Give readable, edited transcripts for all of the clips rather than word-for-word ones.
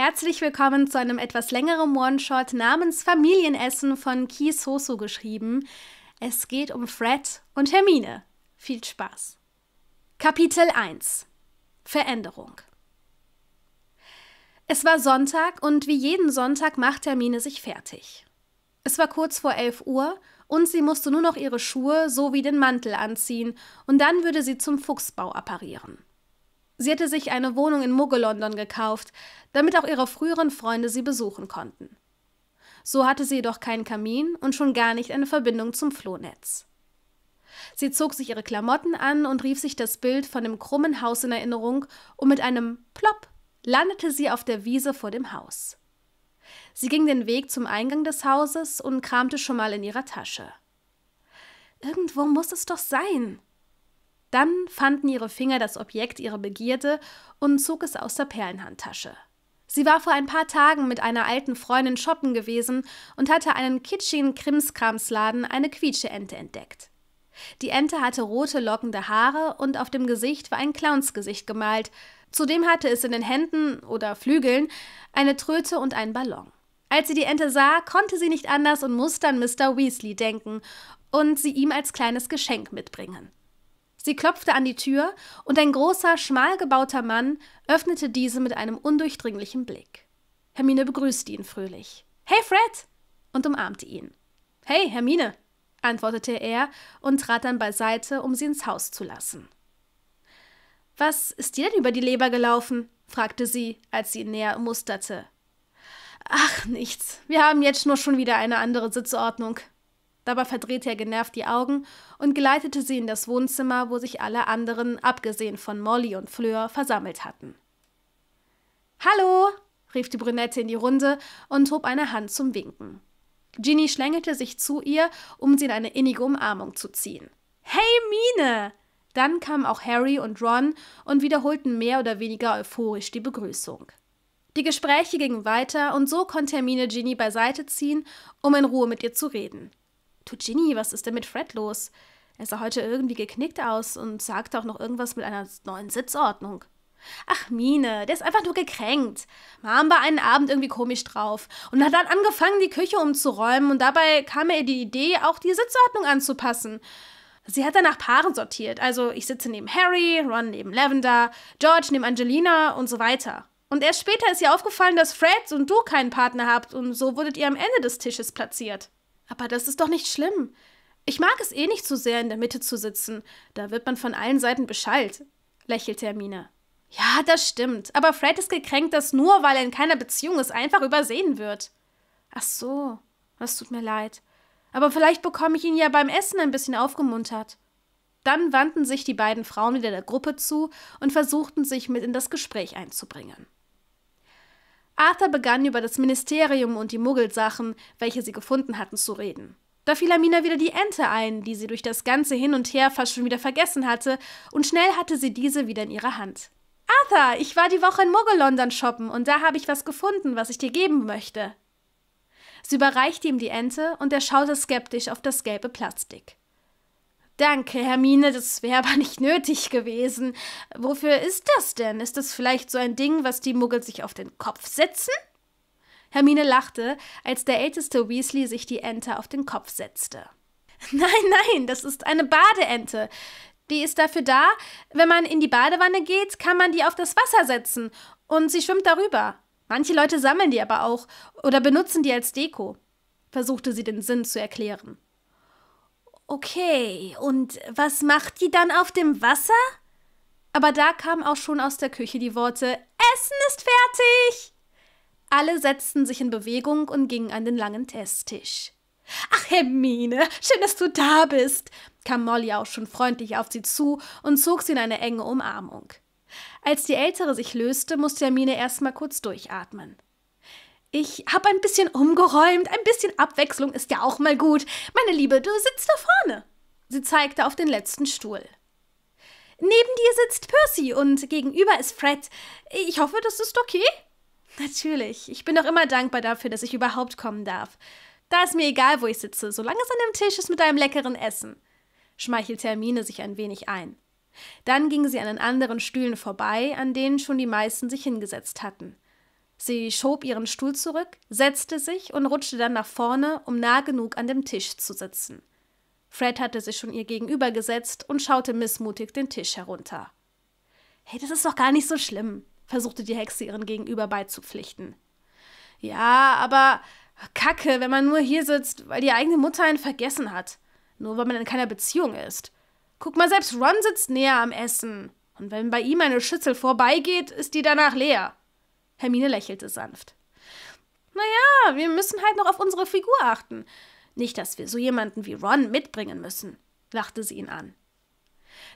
Herzlich willkommen zu einem etwas längeren One-Shot namens Familienessen von Kisoso geschrieben. Es geht um Fred und Hermine. Viel Spaß. Kapitel 1 Veränderung. Es war Sonntag und wie jeden Sonntag machte Hermine sich fertig. Es war kurz vor 11 Uhr und sie musste nur noch ihre Schuhe sowie den Mantel anziehen und dann würde sie zum Fuchsbau apparieren. Sie hatte sich eine Wohnung in Mugge-London gekauft, damit auch ihre früheren Freunde sie besuchen konnten. So hatte sie jedoch keinen Kamin und schon gar nicht eine Verbindung zum Flohnetz. Sie zog sich ihre Klamotten an und rief sich das Bild von dem krummen Haus in Erinnerung und mit einem Plopp landete sie auf der Wiese vor dem Haus. Sie ging den Weg zum Eingang des Hauses und kramte schon mal in ihrer Tasche. Irgendwo muss es doch sein. Dann fanden ihre Finger das Objekt ihrer Begierde und zog es aus der Perlenhandtasche. Sie war vor ein paar Tagen mit einer alten Freundin shoppen gewesen und hatte einen kitschigen Krimskramsladen eine Quietscheente entdeckt. Die Ente hatte rote, lockende Haare und auf dem Gesicht war ein Clownsgesicht gemalt. Zudem hatte es in den Händen oder Flügeln eine Tröte und einen Ballon. Als sie die Ente sah, konnte sie nicht anders und musste an Mr. Weasley denken und sie ihm als kleines Geschenk mitbringen. Sie klopfte an die Tür und ein großer, schmal gebauter Mann öffnete diese mit einem undurchdringlichen Blick. Hermine begrüßte ihn fröhlich. »Hey, Fred!« und umarmte ihn. »Hey, Hermine!« antwortete er und trat dann beiseite, um sie ins Haus zu lassen. »Was ist dir denn über die Leber gelaufen?« fragte sie, als sie ihn näher musterte. »Ach, nichts. Wir haben jetzt nur schon wieder eine andere Sitzordnung.« Dabei verdrehte er genervt die Augen und geleitete sie in das Wohnzimmer, wo sich alle anderen, abgesehen von Molly und Fleur, versammelt hatten. »Hallo«, rief die Brünette in die Runde und hob eine Hand zum Winken. Ginny schlängelte sich zu ihr, um sie in eine innige Umarmung zu ziehen. »Hey, Mine!« Dann kamen auch Harry und Ron und wiederholten mehr oder weniger euphorisch die Begrüßung. Die Gespräche gingen weiter und so konnte Hermine Ginny beiseite ziehen, um in Ruhe mit ihr zu reden. »Du Ginny, was ist denn mit Fred los? Er sah heute irgendwie geknickt aus und sagte auch noch irgendwas mit einer neuen Sitzordnung.« »Ach Mine, der ist einfach nur gekränkt. Mom war einen Abend irgendwie komisch drauf und hat dann angefangen, die Küche umzuräumen und dabei kam ihr die Idee, auch die Sitzordnung anzupassen. Sie hat dann nach Paaren sortiert, also ich sitze neben Harry, Ron neben Lavender, George neben Angelina und so weiter. Und erst später ist ihr aufgefallen, dass Fred und du keinen Partner habt und so wurdet ihr am Ende des Tisches platziert.« »Aber das ist doch nicht schlimm. Ich mag es eh nicht so sehr, in der Mitte zu sitzen. Da wird man von allen Seiten beschallt«, lächelte Hermine. »Ja, das stimmt. Aber Fred ist gekränkt, dass nur, weil er in keiner Beziehung ist, einfach übersehen wird.« »Ach so, das tut mir leid. Aber vielleicht bekomme ich ihn ja beim Essen ein bisschen aufgemuntert.« Dann wandten sich die beiden Frauen wieder der Gruppe zu und versuchten, sich mit in das Gespräch einzubringen. Arthur begann, über das Ministerium und die Muggelsachen, welche sie gefunden hatten, zu reden. Da fiel Hermine wieder die Ente ein, die sie durch das ganze Hin und Her fast schon wieder vergessen hatte, und schnell hatte sie diese wieder in ihrer Hand. »Arthur, ich war die Woche in Mugge-London shoppen und da habe ich was gefunden, was ich dir geben möchte.« Sie überreichte ihm die Ente und er schaute skeptisch auf das gelbe Plastik. »Danke, Hermine, das wäre aber nicht nötig gewesen. Wofür ist das denn? Ist das vielleicht so ein Ding, was die Muggel sich auf den Kopf setzen?« Hermine lachte, als der älteste Weasley sich die Ente auf den Kopf setzte. »Nein, nein, das ist eine Badeente. Die ist dafür da, wenn man in die Badewanne geht, kann man die auf das Wasser setzen und sie schwimmt darüber. Manche Leute sammeln die aber auch oder benutzen die als Deko«, versuchte sie den Sinn zu erklären. »Okay, und was macht die dann auf dem Wasser?« Aber da kamen auch schon aus der Küche die Worte, »Essen ist fertig!« Alle setzten sich in Bewegung und gingen an den langen Esstisch. »Ach, Hermine, schön, dass du da bist«, kam Molly auch schon freundlich auf sie zu und zog sie in eine enge Umarmung. Als die Ältere sich löste, musste Hermine erstmal kurz durchatmen. »Ich habe ein bisschen umgeräumt, ein bisschen Abwechslung ist ja auch mal gut. Meine Liebe, du sitzt da vorne.« Sie zeigte auf den letzten Stuhl. »Neben dir sitzt Percy und gegenüber ist Fred. Ich hoffe, das ist okay?« »Natürlich, ich bin doch immer dankbar dafür, dass ich überhaupt kommen darf. Da ist mir egal, wo ich sitze, solange es an dem Tisch ist mit deinem leckeren Essen«, schmeichelte Hermine sich ein wenig ein. Dann ging sie an den anderen Stühlen vorbei, an denen schon die meisten sich hingesetzt hatten. Sie schob ihren Stuhl zurück, setzte sich und rutschte dann nach vorne, um nah genug an dem Tisch zu sitzen. Fred hatte sich schon ihr gegenüber gesetzt und schaute missmutig den Tisch herunter. »Hey, das ist doch gar nicht so schlimm«, versuchte die Hexe ihren Gegenüber beizupflichten. »Ja, aber Kacke, wenn man nur hier sitzt, weil die eigene Mutter einen vergessen hat. Nur weil man in keiner Beziehung ist. Guck mal, selbst Ron sitzt näher am Essen. Und wenn bei ihm eine Schüssel vorbeigeht, ist die danach leer.« Hermine lächelte sanft. »Naja, wir müssen halt noch auf unsere Figur achten. Nicht, dass wir so jemanden wie Ron mitbringen müssen«, lachte sie ihn an.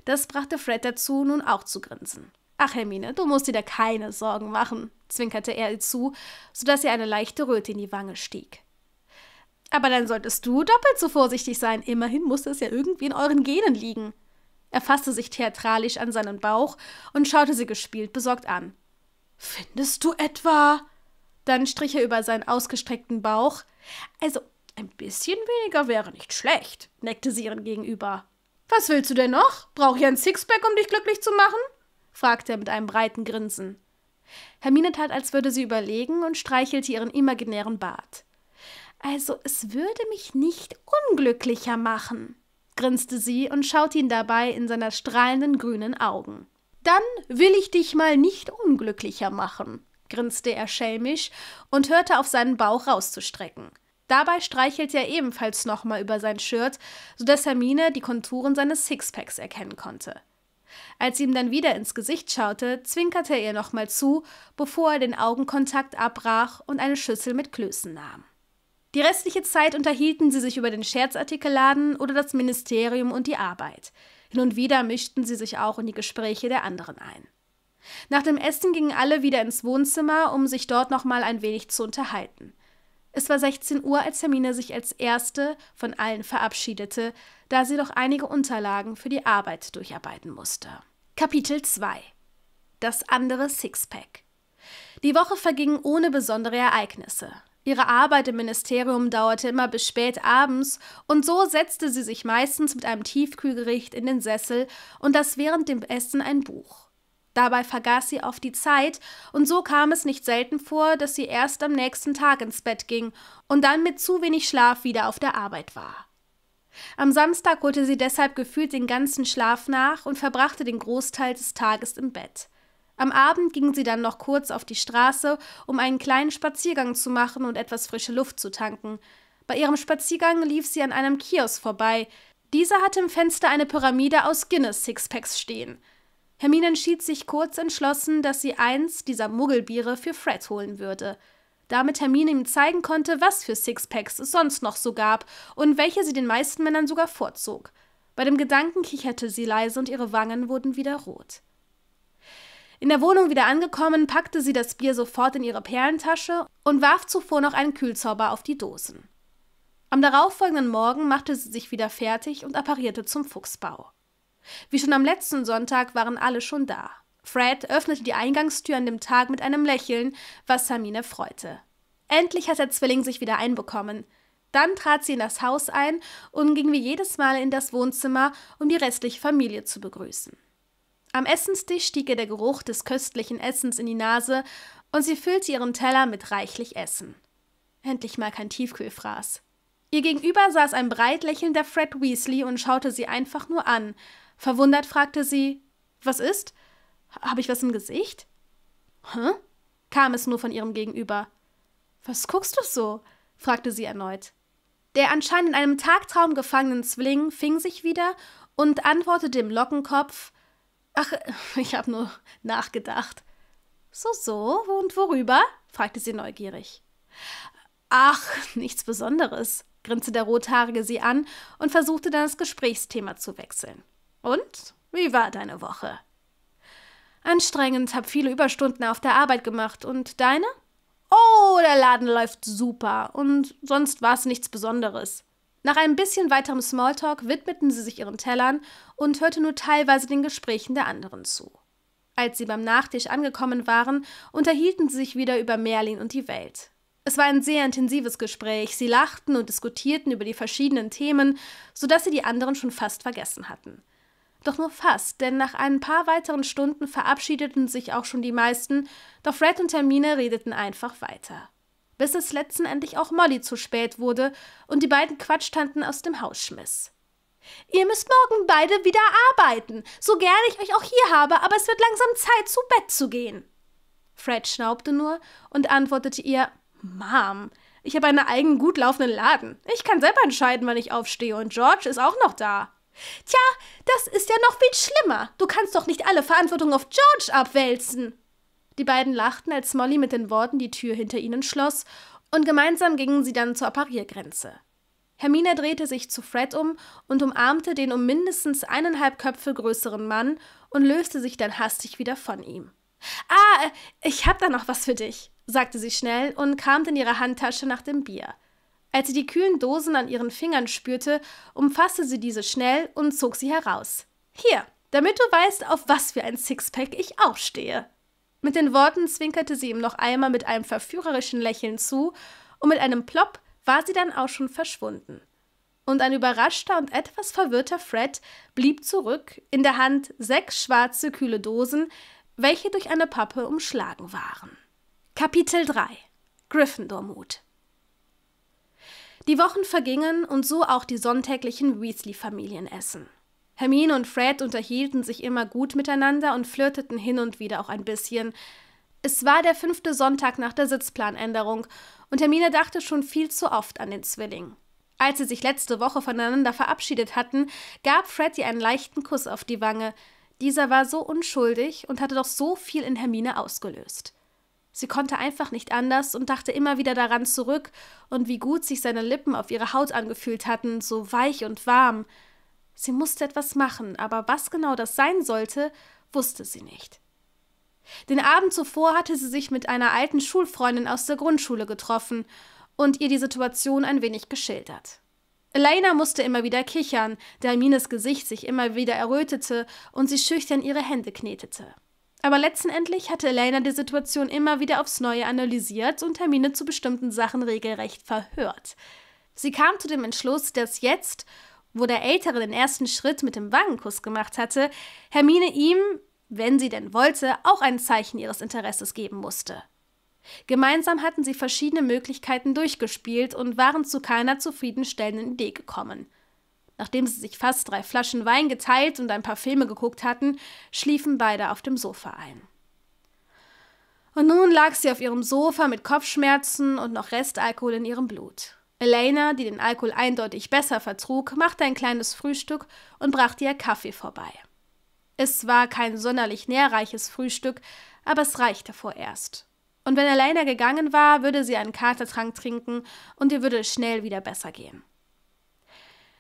Das brachte Fred dazu, nun auch zu grinsen. »Ach, Hermine, du musst dir da keine Sorgen machen«, zwinkerte er ihr zu, sodass ihr eine leichte Röte in die Wange stieg. »Aber dann solltest du doppelt so vorsichtig sein. Immerhin muss das ja irgendwie in euren Genen liegen.« Er fasste sich theatralisch an seinen Bauch und schaute sie gespielt besorgt an. »Findest du etwa?« Dann strich er über seinen ausgestreckten Bauch. »Also, ein bisschen weniger wäre nicht schlecht«, neckte sie ihren Gegenüber. »Was willst du denn noch? Brauch ich ein Sixpack, um dich glücklich zu machen?« fragte er mit einem breiten Grinsen. Hermine tat, als würde sie überlegen, und streichelte ihren imaginären Bart. »Also, es würde mich nicht unglücklicher machen«, grinste sie und schaute ihn dabei in seiner strahlenden grünen Augen. »Dann will ich dich mal nicht unglücklicher machen«, grinste er schelmisch und hörte auf, seinen Bauch rauszustrecken. Dabei streichelte er ebenfalls nochmal über sein Shirt, sodass Hermine die Konturen seines Sixpacks erkennen konnte. Als sie ihm dann wieder ins Gesicht schaute, zwinkerte er ihr nochmal zu, bevor er den Augenkontakt abbrach und eine Schüssel mit Klößen nahm. Die restliche Zeit unterhielten sie sich über den Scherzartikelladen oder das Ministerium und die Arbeit. Hin und wieder mischten sie sich auch in die Gespräche der anderen ein. Nach dem Essen gingen alle wieder ins Wohnzimmer, um sich dort nochmal ein wenig zu unterhalten. Es war 16 Uhr, als Hermine sich als erste von allen verabschiedete, da sie doch einige Unterlagen für die Arbeit durcharbeiten musste. Kapitel 2: Das andere Sixpack. Die Woche verging ohne besondere Ereignisse. Ihre Arbeit im Ministerium dauerte immer bis spät abends, und so setzte sie sich meistens mit einem Tiefkühlgericht in den Sessel und las während dem Essen ein Buch. Dabei vergaß sie oft die Zeit, und so kam es nicht selten vor, dass sie erst am nächsten Tag ins Bett ging und dann mit zu wenig Schlaf wieder auf der Arbeit war. Am Samstag holte sie deshalb gefühlt den ganzen Schlaf nach und verbrachte den Großteil des Tages im Bett. Am Abend ging sie dann noch kurz auf die Straße, um einen kleinen Spaziergang zu machen und etwas frische Luft zu tanken. Bei ihrem Spaziergang lief sie an einem Kiosk vorbei. Dieser hatte im Fenster eine Pyramide aus Guinness-Sixpacks stehen. Hermine entschied sich kurz entschlossen, dass sie eins dieser Muggelbiere für Fred holen würde, damit Hermine ihm zeigen konnte, was für Sixpacks es sonst noch so gab und welche sie den meisten Männern sogar vorzog. Bei dem Gedanken kicherte sie leise und ihre Wangen wurden wieder rot. In der Wohnung wieder angekommen, packte sie das Bier sofort in ihre Perlentasche und warf zuvor noch einen Kühlzauber auf die Dosen. Am darauffolgenden Morgen machte sie sich wieder fertig und apparierte zum Fuchsbau. Wie schon am letzten Sonntag waren alle schon da. Fred öffnete die Eingangstür an dem Tag mit einem Lächeln, was Hermine freute. Endlich hat der Zwilling sich wieder einbekommen. Dann trat sie in das Haus ein und ging wie jedes Mal in das Wohnzimmer, um die restliche Familie zu begrüßen. Am Essenstisch stieg ihr der Geruch des köstlichen Essens in die Nase und sie füllte ihren Teller mit reichlich Essen. Endlich mal kein Tiefkühlfraß. Ihr gegenüber saß ein breit lächelnder Fred Weasley und schaute sie einfach nur an. Verwundert fragte sie, »Was ist? Habe ich was im Gesicht?« »Hä?« kam es nur von ihrem Gegenüber. »Was guckst du so?« fragte sie erneut. Der anscheinend in einem Tagtraum gefangenen Zwilling fing sich wieder und antwortete dem Lockenkopf, »Ach, ich habe nur nachgedacht.« »So, und worüber?« fragte sie neugierig. »Ach, nichts Besonderes«, grinste der Rothaarige sie an und versuchte dann das Gesprächsthema zu wechseln. »Und, wie war deine Woche?« »Anstrengend, hab viele Überstunden auf der Arbeit gemacht. Und deine?« »Oh, der Laden läuft super. Und sonst war es nichts Besonderes.« Nach ein bisschen weiterem Smalltalk widmeten sie sich ihren Tellern und hörte nur teilweise den Gesprächen der anderen zu. Als sie beim Nachtisch angekommen waren, unterhielten sie sich wieder über Merlin und die Welt. Es war ein sehr intensives Gespräch, sie lachten und diskutierten über die verschiedenen Themen, sodass sie die anderen schon fast vergessen hatten. Doch nur fast, denn nach ein paar weiteren Stunden verabschiedeten sich auch schon die meisten, doch Fred und Hermine redeten einfach weiter. Bis es letztendlich auch Molly zu spät wurde und die beiden Quatschtanten aus dem Haus schmiss. »Ihr müsst morgen beide wieder arbeiten, so gerne ich euch auch hier habe, aber es wird langsam Zeit, zu Bett zu gehen.« Fred schnaubte nur und antwortete ihr, »Mom, ich habe einen eigenen gut laufenden Laden. Ich kann selber entscheiden, wann ich aufstehe und George ist auch noch da.« »Tja, das ist ja noch viel schlimmer. Du kannst doch nicht alle Verantwortung auf George abwälzen.« Die beiden lachten, als Molly mit den Worten die Tür hinter ihnen schloss, und gemeinsam gingen sie dann zur Pariergrenze. Hermine drehte sich zu Fred um und umarmte den um mindestens 1,5 Köpfe größeren Mann und löste sich dann hastig wieder von ihm. »Ah, ich hab da noch was für dich«, sagte sie schnell und kam in ihrer Handtasche nach dem Bier. Als sie die kühlen Dosen an ihren Fingern spürte, umfasste sie diese schnell und zog sie heraus. »Hier, damit du weißt, auf was für ein Sixpack ich auch stehe.« Mit den Worten zwinkerte sie ihm noch einmal mit einem verführerischen Lächeln zu und mit einem Plopp war sie dann auch schon verschwunden. Und ein überraschter und etwas verwirrter Fred blieb zurück, in der Hand 6 schwarze, kühle Dosen, welche durch eine Pappe umschlagen waren. Kapitel 3 Gryffindor-Mut. Die Wochen vergingen und so auch die sonntäglichen Weasley-Familienessen. Hermine und Fred unterhielten sich immer gut miteinander und flirteten hin und wieder auch ein bisschen. Es war der 5. Sonntag nach der Sitzplanänderung und Hermine dachte schon viel zu oft an den Zwilling. Als sie sich letzte Woche voneinander verabschiedet hatten, gab Fred ihr einen leichten Kuss auf die Wange. Dieser war so unschuldig und hatte doch so viel in Hermine ausgelöst. Sie konnte einfach nicht anders und dachte immer wieder daran zurück und wie gut sich seine Lippen auf ihre Haut angefühlt hatten, so weich und warm. Sie musste etwas machen, aber was genau das sein sollte, wusste sie nicht. Den Abend zuvor hatte sie sich mit einer alten Schulfreundin aus der Grundschule getroffen und ihr die Situation ein wenig geschildert. Elena musste immer wieder kichern, da Hermines Gesicht sich immer wieder errötete und sie schüchtern ihre Hände knetete. Aber letztendlich hatte Elena die Situation immer wieder aufs Neue analysiert und Hermine zu bestimmten Sachen regelrecht verhört. Sie kam zu dem Entschluss, dass jetzt, wo der Ältere den ersten Schritt mit dem Wangenkuss gemacht hatte, Hermine ihm, wenn sie denn wollte, auch ein Zeichen ihres Interesses geben musste. Gemeinsam hatten sie verschiedene Möglichkeiten durchgespielt und waren zu keiner zufriedenstellenden Idee gekommen. Nachdem sie sich fast 3 Flaschen Wein geteilt und ein paar Filme geguckt hatten, schliefen beide auf dem Sofa ein. Und nun lag sie auf ihrem Sofa mit Kopfschmerzen und noch Restalkohol in ihrem Blut. Elena, die den Alkohol eindeutig besser vertrug, machte ein kleines Frühstück und brachte ihr Kaffee vorbei. Es war kein sonderlich nährreiches Frühstück, aber es reichte vorerst. Und wenn Elena gegangen war, würde sie einen Katertrank trinken und ihr würde es schnell wieder besser gehen.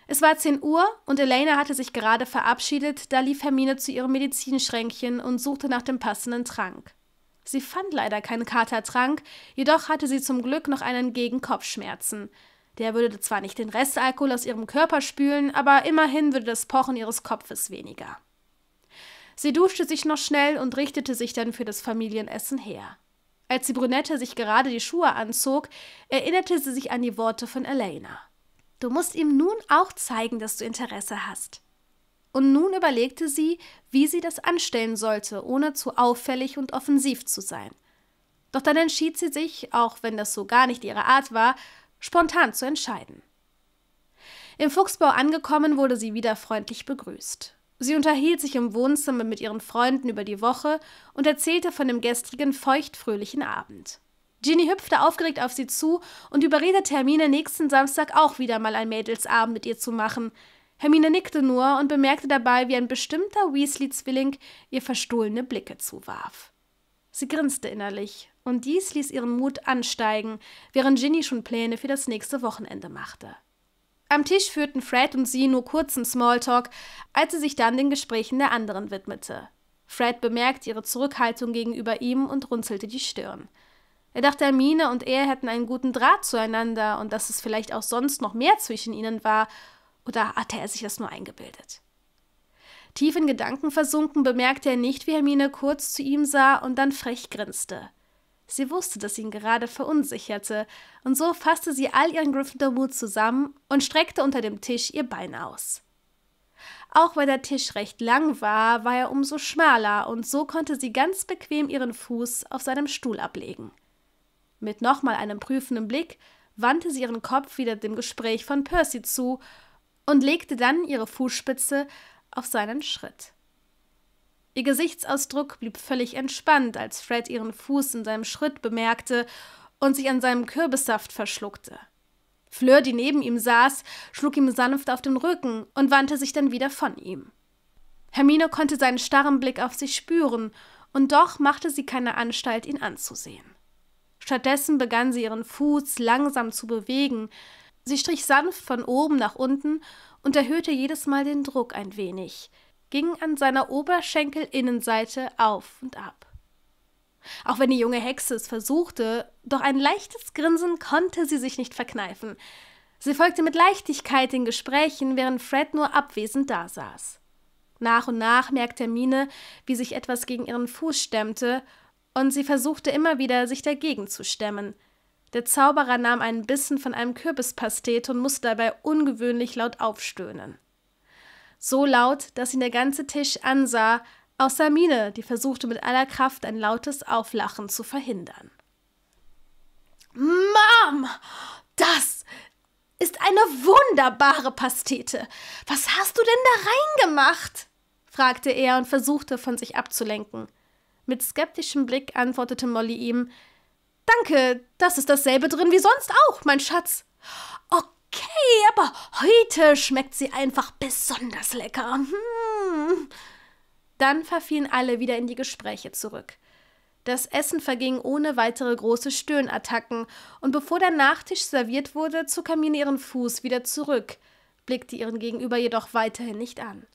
Es war 10 Uhr und Elena hatte sich gerade verabschiedet, da lief Hermine zu ihrem Medizinschränkchen und suchte nach dem passenden Trank. Sie fand leider keinen Katertrank, jedoch hatte sie zum Glück noch einen gegen Kopfschmerzen. Der würde zwar nicht den Restalkohol aus ihrem Körper spülen, aber immerhin würde das Pochen ihres Kopfes weniger. Sie duschte sich noch schnell und richtete sich dann für das Familienessen her. Als die Brünette sich gerade die Schuhe anzog, erinnerte sie sich an die Worte von Elena. »Du musst ihm nun auch zeigen, dass du Interesse hast.« Und nun überlegte sie, wie sie das anstellen sollte, ohne zu auffällig und offensiv zu sein. Doch dann entschied sie sich, auch wenn das so gar nicht ihre Art war, spontan zu entscheiden. Im Fuchsbau angekommen, wurde sie wieder freundlich begrüßt. Sie unterhielt sich im Wohnzimmer mit ihren Freunden über die Woche und erzählte von dem gestrigen feuchtfröhlichen Abend. Ginny hüpfte aufgeregt auf sie zu und überredete Hermine, nächsten Samstag auch wieder mal einen Mädelsabend mit ihr zu machen. Hermine nickte nur und bemerkte dabei, wie ein bestimmter Weasley-Zwilling ihr verstohlene Blicke zuwarf. Sie grinste innerlich und dies ließ ihren Mut ansteigen, während Ginny schon Pläne für das nächste Wochenende machte. Am Tisch führten Fred und sie nur kurzen Smalltalk, als sie sich dann den Gesprächen der anderen widmete. Fred bemerkte ihre Zurückhaltung gegenüber ihm und runzelte die Stirn. Er dachte, Hermine und er hätten einen guten Draht zueinander und dass es vielleicht auch sonst noch mehr zwischen ihnen war, oder hatte er sich das nur eingebildet? Tief in Gedanken versunken, bemerkte er nicht, wie Hermine kurz zu ihm sah und dann frech grinste. Sie wusste, dass ihn gerade verunsicherte, und so fasste sie all ihren Gryffindor-Mut zusammen und streckte unter dem Tisch ihr Bein aus. Auch weil der Tisch recht lang war, war er umso schmaler und so konnte sie ganz bequem ihren Fuß auf seinem Stuhl ablegen. Mit nochmal einem prüfenden Blick wandte sie ihren Kopf wieder dem Gespräch von Percy zu und legte dann ihre Fußspitze auf seinen Schritt. Ihr Gesichtsausdruck blieb völlig entspannt, als Fred ihren Fuß in seinem Schritt bemerkte und sich an seinem Kürbissaft verschluckte. Fleur, die neben ihm saß, schlug ihm sanft auf den Rücken und wandte sich dann wieder von ihm. Hermine konnte seinen starren Blick auf sich spüren, und doch machte sie keine Anstalt, ihn anzusehen. Stattdessen begann sie ihren Fuß langsam zu bewegen. Sie strich sanft von oben nach unten und erhöhte jedes Mal den Druck ein wenig, ging an seiner Oberschenkelinnenseite auf und ab. Auch wenn die junge Hexe es versuchte, doch ein leichtes Grinsen konnte sie sich nicht verkneifen. Sie folgte mit Leichtigkeit den Gesprächen, während Fred nur abwesend dasaß. Nach und nach merkte Hermine, wie sich etwas gegen ihren Fuß stemmte, und sie versuchte immer wieder, sich dagegen zu stemmen. Der Zauberer nahm einen Bissen von einem Kürbispastet und musste dabei ungewöhnlich laut aufstöhnen. So laut, dass ihn der ganze Tisch ansah, außer Hermine, die versuchte mit aller Kraft ein lautes Auflachen zu verhindern. »Mom, das ist eine wunderbare Pastete. Was hast du denn da reingemacht?« fragte er und versuchte, von sich abzulenken. Mit skeptischem Blick antwortete Molly ihm, »Danke, das ist dasselbe drin wie sonst auch, mein Schatz.« »Okay, aber heute schmeckt sie einfach besonders lecker. Hm.« Dann verfielen alle wieder in die Gespräche zurück. Das Essen verging ohne weitere große Stöhnattacken, und bevor der Nachtisch serviert wurde, zog Hermine ihren Fuß wieder zurück, blickte ihren Gegenüber jedoch weiterhin nicht an.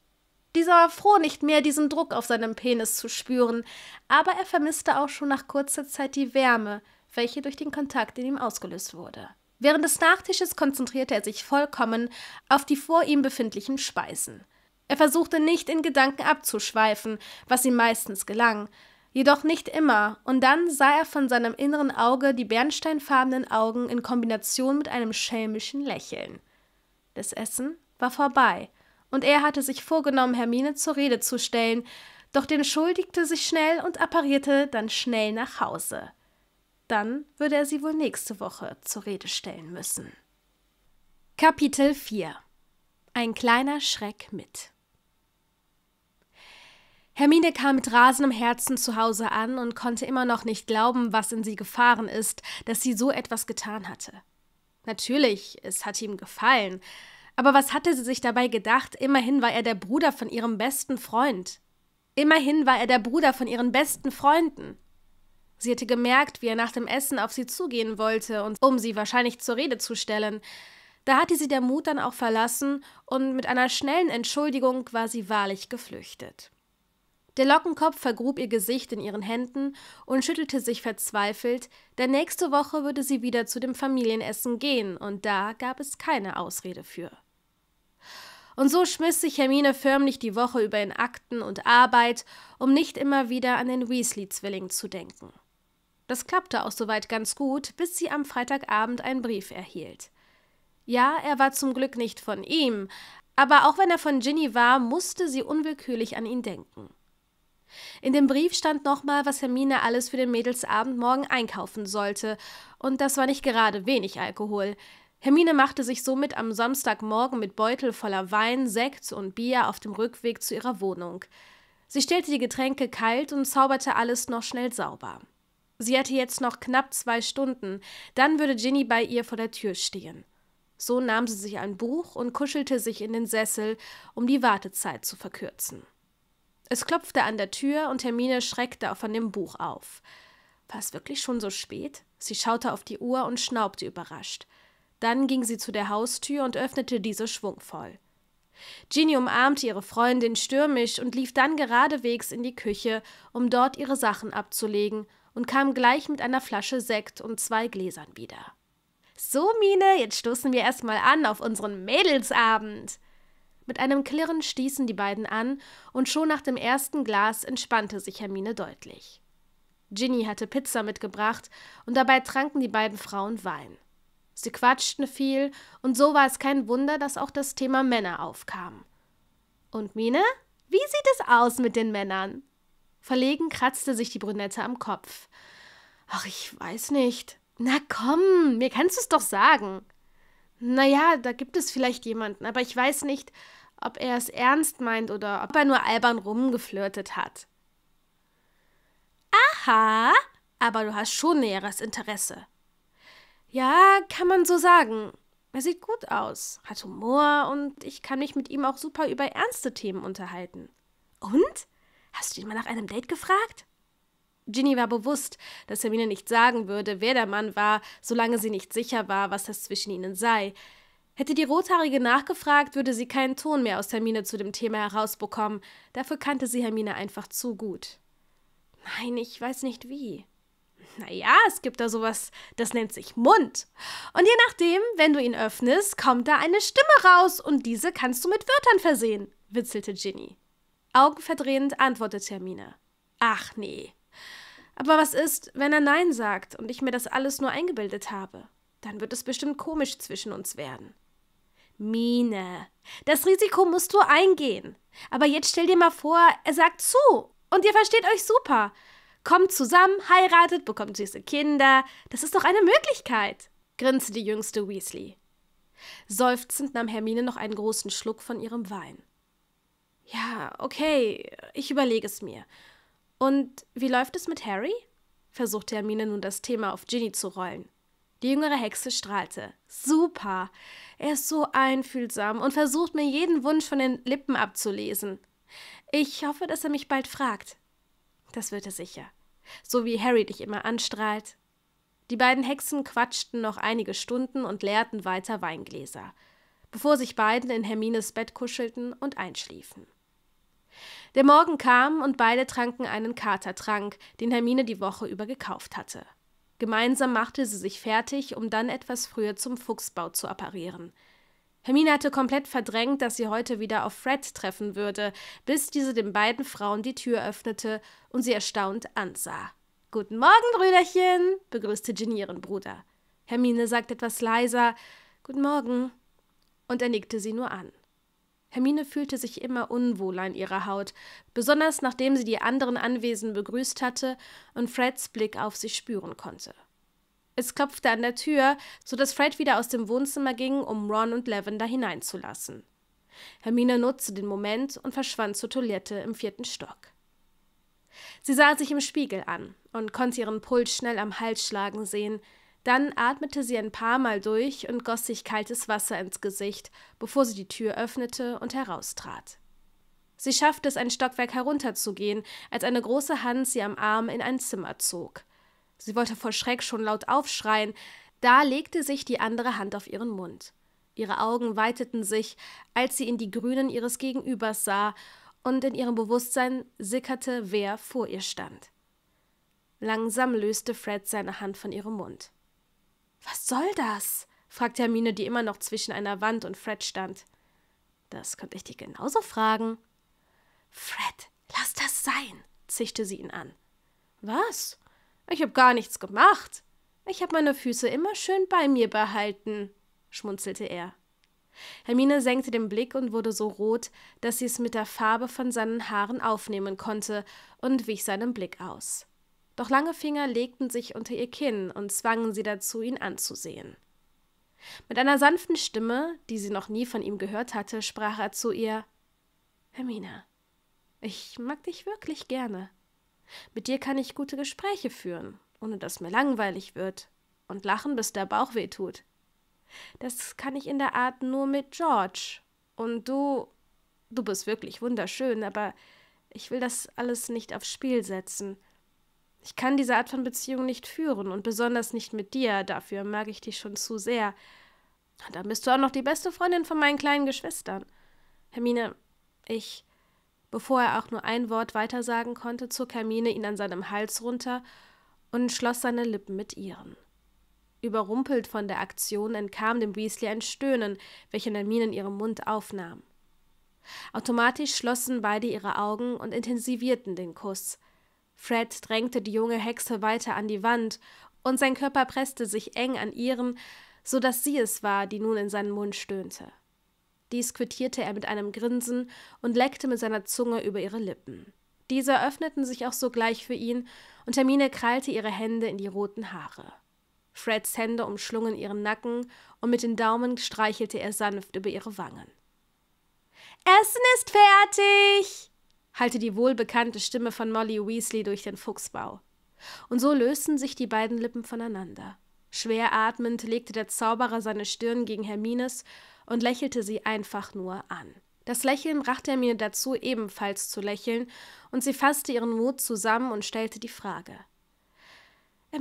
Dieser war froh, nicht mehr diesen Druck auf seinem Penis zu spüren, aber er vermisste auch schon nach kurzer Zeit die Wärme, welche durch den Kontakt in ihm ausgelöst wurde. Während des Nachtisches konzentrierte er sich vollkommen auf die vor ihm befindlichen Speisen. Er versuchte nicht, in Gedanken abzuschweifen, was ihm meistens gelang, jedoch nicht immer, und dann sah er von seinem inneren Auge die bernsteinfarbenen Augen in Kombination mit einem schelmischen Lächeln. Das Essen war vorbei, und er hatte sich vorgenommen, Hermine zur Rede zu stellen, doch den schuldigte sich schnell und apparierte dann schnell nach Hause. Dann würde er sie wohl nächste Woche zur Rede stellen müssen. Kapitel 4: Ein kleiner Schreck mit. Hermine kam mit rasendem Herzen zu Hause an und konnte immer noch nicht glauben, was in sie gefahren ist, dass sie so etwas getan hatte. Natürlich, es hatte ihm gefallen, aber was hatte sie sich dabei gedacht? Immerhin war er der Bruder von ihrem besten Freund. Immerhin war er der Bruder von ihren besten Freunden. Sie hatte gemerkt, wie er nach dem Essen auf sie zugehen wollte, und um sie wahrscheinlich zur Rede zu stellen. Da hatte sie der Mut dann auch verlassen, und mit einer schnellen Entschuldigung war sie wahrlich geflüchtet. Der Lockenkopf vergrub ihr Gesicht in ihren Händen und schüttelte sich verzweifelt, denn nächste Woche würde sie wieder zu dem Familienessen gehen, und da gab es keine Ausrede für. Und so schmiss sich Hermine förmlich die Woche über in Akten und Arbeit, um nicht immer wieder an den Weasley-Zwilling zu denken. Das klappte auch soweit ganz gut, bis sie am Freitagabend einen Brief erhielt. Ja, er war zum Glück nicht von ihm, aber auch wenn er von Ginny war, musste sie unwillkürlich an ihn denken. In dem Brief stand nochmal, was Hermine alles für den Mädelsabend morgen einkaufen sollte, und das war nicht gerade wenig Alkohol. Hermine machte sich somit am Samstagmorgen mit Beutel voller Wein, Sekt und Bier auf dem Rückweg zu ihrer Wohnung. Sie stellte die Getränke kalt und zauberte alles noch schnell sauber. Sie hatte jetzt noch knapp 2 Stunden, dann würde Ginny bei ihr vor der Tür stehen. So nahm sie sich ein Buch und kuschelte sich in den Sessel, um die Wartezeit zu verkürzen. Es klopfte an der Tür und Hermine schreckte von dem Buch auf. War es wirklich schon so spät? Sie schaute auf die Uhr und schnaubte überrascht. Dann ging sie zu der Haustür und öffnete diese schwungvoll. Ginny umarmte ihre Freundin stürmisch und lief dann geradewegs in die Küche, um dort ihre Sachen abzulegen, und kam gleich mit einer Flasche Sekt und 2 Gläsern wieder. »So, Mine, jetzt stoßen wir erstmal an auf unseren Mädelsabend!« Mit einem Klirren stießen die beiden an, und schon nach dem ersten Glas entspannte sich Hermine deutlich. Ginny hatte Pizza mitgebracht, und dabei tranken die beiden Frauen Wein. Sie quatschten viel, und so war es kein Wunder, dass auch das Thema Männer aufkam. Und Mine, wie sieht es aus mit den Männern? Verlegen kratzte sich die Brünette am Kopf. Ach, ich weiß nicht. Na komm, mir kannst du es doch sagen. Naja, da gibt es vielleicht jemanden, aber ich weiß nicht, ob er es ernst meint oder ob er nur albern rumgeflirtet hat. Aha, aber du hast schon näheres Interesse. Ja, kann man so sagen. Er sieht gut aus, hat Humor und ich kann mich mit ihm auch super über ernste Themen unterhalten. Und? Hast du ihn mal nach einem Date gefragt? Ginny war bewusst, dass Hermine nicht sagen würde, wer der Mann war, solange sie nicht sicher war, was das zwischen ihnen sei. Hätte die Rothaarige nachgefragt, würde sie keinen Ton mehr aus Hermine zu dem Thema herausbekommen. Dafür kannte sie Hermine einfach zu gut. Nein, ich weiß nicht wie. Naja, es gibt da sowas, das nennt sich Mund. Und je nachdem, wenn du ihn öffnest, kommt da eine Stimme raus und diese kannst du mit Wörtern versehen, witzelte Ginny. Augenverdrehend antwortete Hermine. Ach nee. Aber was ist, wenn er Nein sagt und ich mir das alles nur eingebildet habe? Dann wird es bestimmt komisch zwischen uns werden. Mine, das Risiko musst du eingehen. Aber jetzt stell dir mal vor, er sagt zu und ihr versteht euch super. Kommt zusammen, heiratet, bekommt süße Kinder. Das ist doch eine Möglichkeit, grinste die jüngste Weasley. Seufzend nahm Hermine noch einen großen Schluck von ihrem Wein. Ja, okay, ich überlege es mir. Und wie läuft es mit Harry? Versuchte Hermine nun das Thema auf Ginny zu rollen. Die jüngere Hexe strahlte. Super, er ist so einfühlsam und versucht mir jeden Wunsch von den Lippen abzulesen. Ich hoffe, dass er mich bald fragt. Das wird er sicher. So wie Harry dich immer anstrahlt. Die beiden Hexen quatschten noch einige Stunden und leerten weiter Weingläser, bevor sich beide in Hermines Bett kuschelten und einschliefen. Der Morgen kam und beide tranken einen Katertrank, den Hermine die Woche über gekauft hatte. Gemeinsam machte sie sich fertig, um dann etwas früher zum Fuchsbau zu apparieren. Hermine hatte komplett verdrängt, dass sie heute wieder auf Fred treffen würde, bis diese den beiden Frauen die Tür öffnete und sie erstaunt ansah. »Guten Morgen, Brüderchen«, begrüßte Ginny ihren Bruder. Hermine sagte etwas leiser, »Guten Morgen«, und er nickte sie nur an. Hermine fühlte sich immer unwohler in ihrer Haut, besonders nachdem sie die anderen Anwesenden begrüßt hatte und Freds Blick auf sie spüren konnte. Es klopfte an der Tür, sodass Fred wieder aus dem Wohnzimmer ging, um Ron und Lavender hineinzulassen. Hermine nutzte den Moment und verschwand zur Toilette im 4. Stock. Sie sah sich im Spiegel an und konnte ihren Puls schnell am Hals schlagen sehen. Dann atmete sie ein paar Mal durch und goss sich kaltes Wasser ins Gesicht, bevor sie die Tür öffnete und heraustrat. Sie schaffte es, ein Stockwerk herunterzugehen, als eine große Hand sie am Arm in ein Zimmer zog. Sie wollte vor Schreck schon laut aufschreien, da legte sich die andere Hand auf ihren Mund. Ihre Augen weiteten sich, als sie in die Grünen ihres Gegenübers sah, und in ihrem Bewusstsein sickerte, wer vor ihr stand. Langsam löste Fred seine Hand von ihrem Mund. »Was soll das?« fragte Hermine, die immer noch zwischen einer Wand und Fred stand. »Das könnte ich dich genauso fragen.« »Fred, lass das sein«, zischte sie ihn an. »Was? Ich habe gar nichts gemacht. Ich habe meine Füße immer schön bei mir behalten«, schmunzelte er. Hermine senkte den Blick und wurde so rot, dass sie es mit der Farbe von seinen Haaren aufnehmen konnte und wich seinem Blick aus. Doch lange Finger legten sich unter ihr Kinn und zwangen sie dazu, ihn anzusehen. Mit einer sanften Stimme, die sie noch nie von ihm gehört hatte, sprach er zu ihr, »Hermine, ich mag dich wirklich gerne. Mit dir kann ich gute Gespräche führen, ohne dass mir langweilig wird, und lachen, bis der Bauch weh tut. Das kann ich in der Art nur mit George, und du bist wirklich wunderschön, aber ich will das alles nicht aufs Spiel setzen.« Ich kann diese Art von Beziehung nicht führen und besonders nicht mit dir, dafür mag ich dich schon zu sehr. Und dann bist du auch noch die beste Freundin von meinen kleinen Geschwistern. Hermine, bevor er auch nur ein Wort weitersagen konnte, zog Hermine ihn an seinem Hals runter und schloss seine Lippen mit ihren. Überrumpelt von der Aktion entkam dem Weasley ein Stöhnen, welches Hermine in ihrem Mund aufnahm. Automatisch schlossen beide ihre Augen und intensivierten den Kuss. Fred drängte die junge Hexe weiter an die Wand, und sein Körper presste sich eng an ihren, so dass sie es war, die nun in seinen Mund stöhnte. Dies quittierte er mit einem Grinsen und leckte mit seiner Zunge über ihre Lippen. Diese öffneten sich auch sogleich für ihn, und Hermine krallte ihre Hände in die roten Haare. Freds Hände umschlungen ihren Nacken, und mit den Daumen streichelte er sanft über ihre Wangen. »Essen ist fertig!« hallte die wohlbekannte Stimme von Molly Weasley durch den Fuchsbau. Und so lösten sich die beiden Lippen voneinander. Schwer atmend legte der Zauberer seine Stirn gegen Hermines und lächelte sie einfach nur an. Das Lächeln brachte Hermine dazu, ebenfalls zu lächeln, und sie fasste ihren Mut zusammen und stellte die Frage.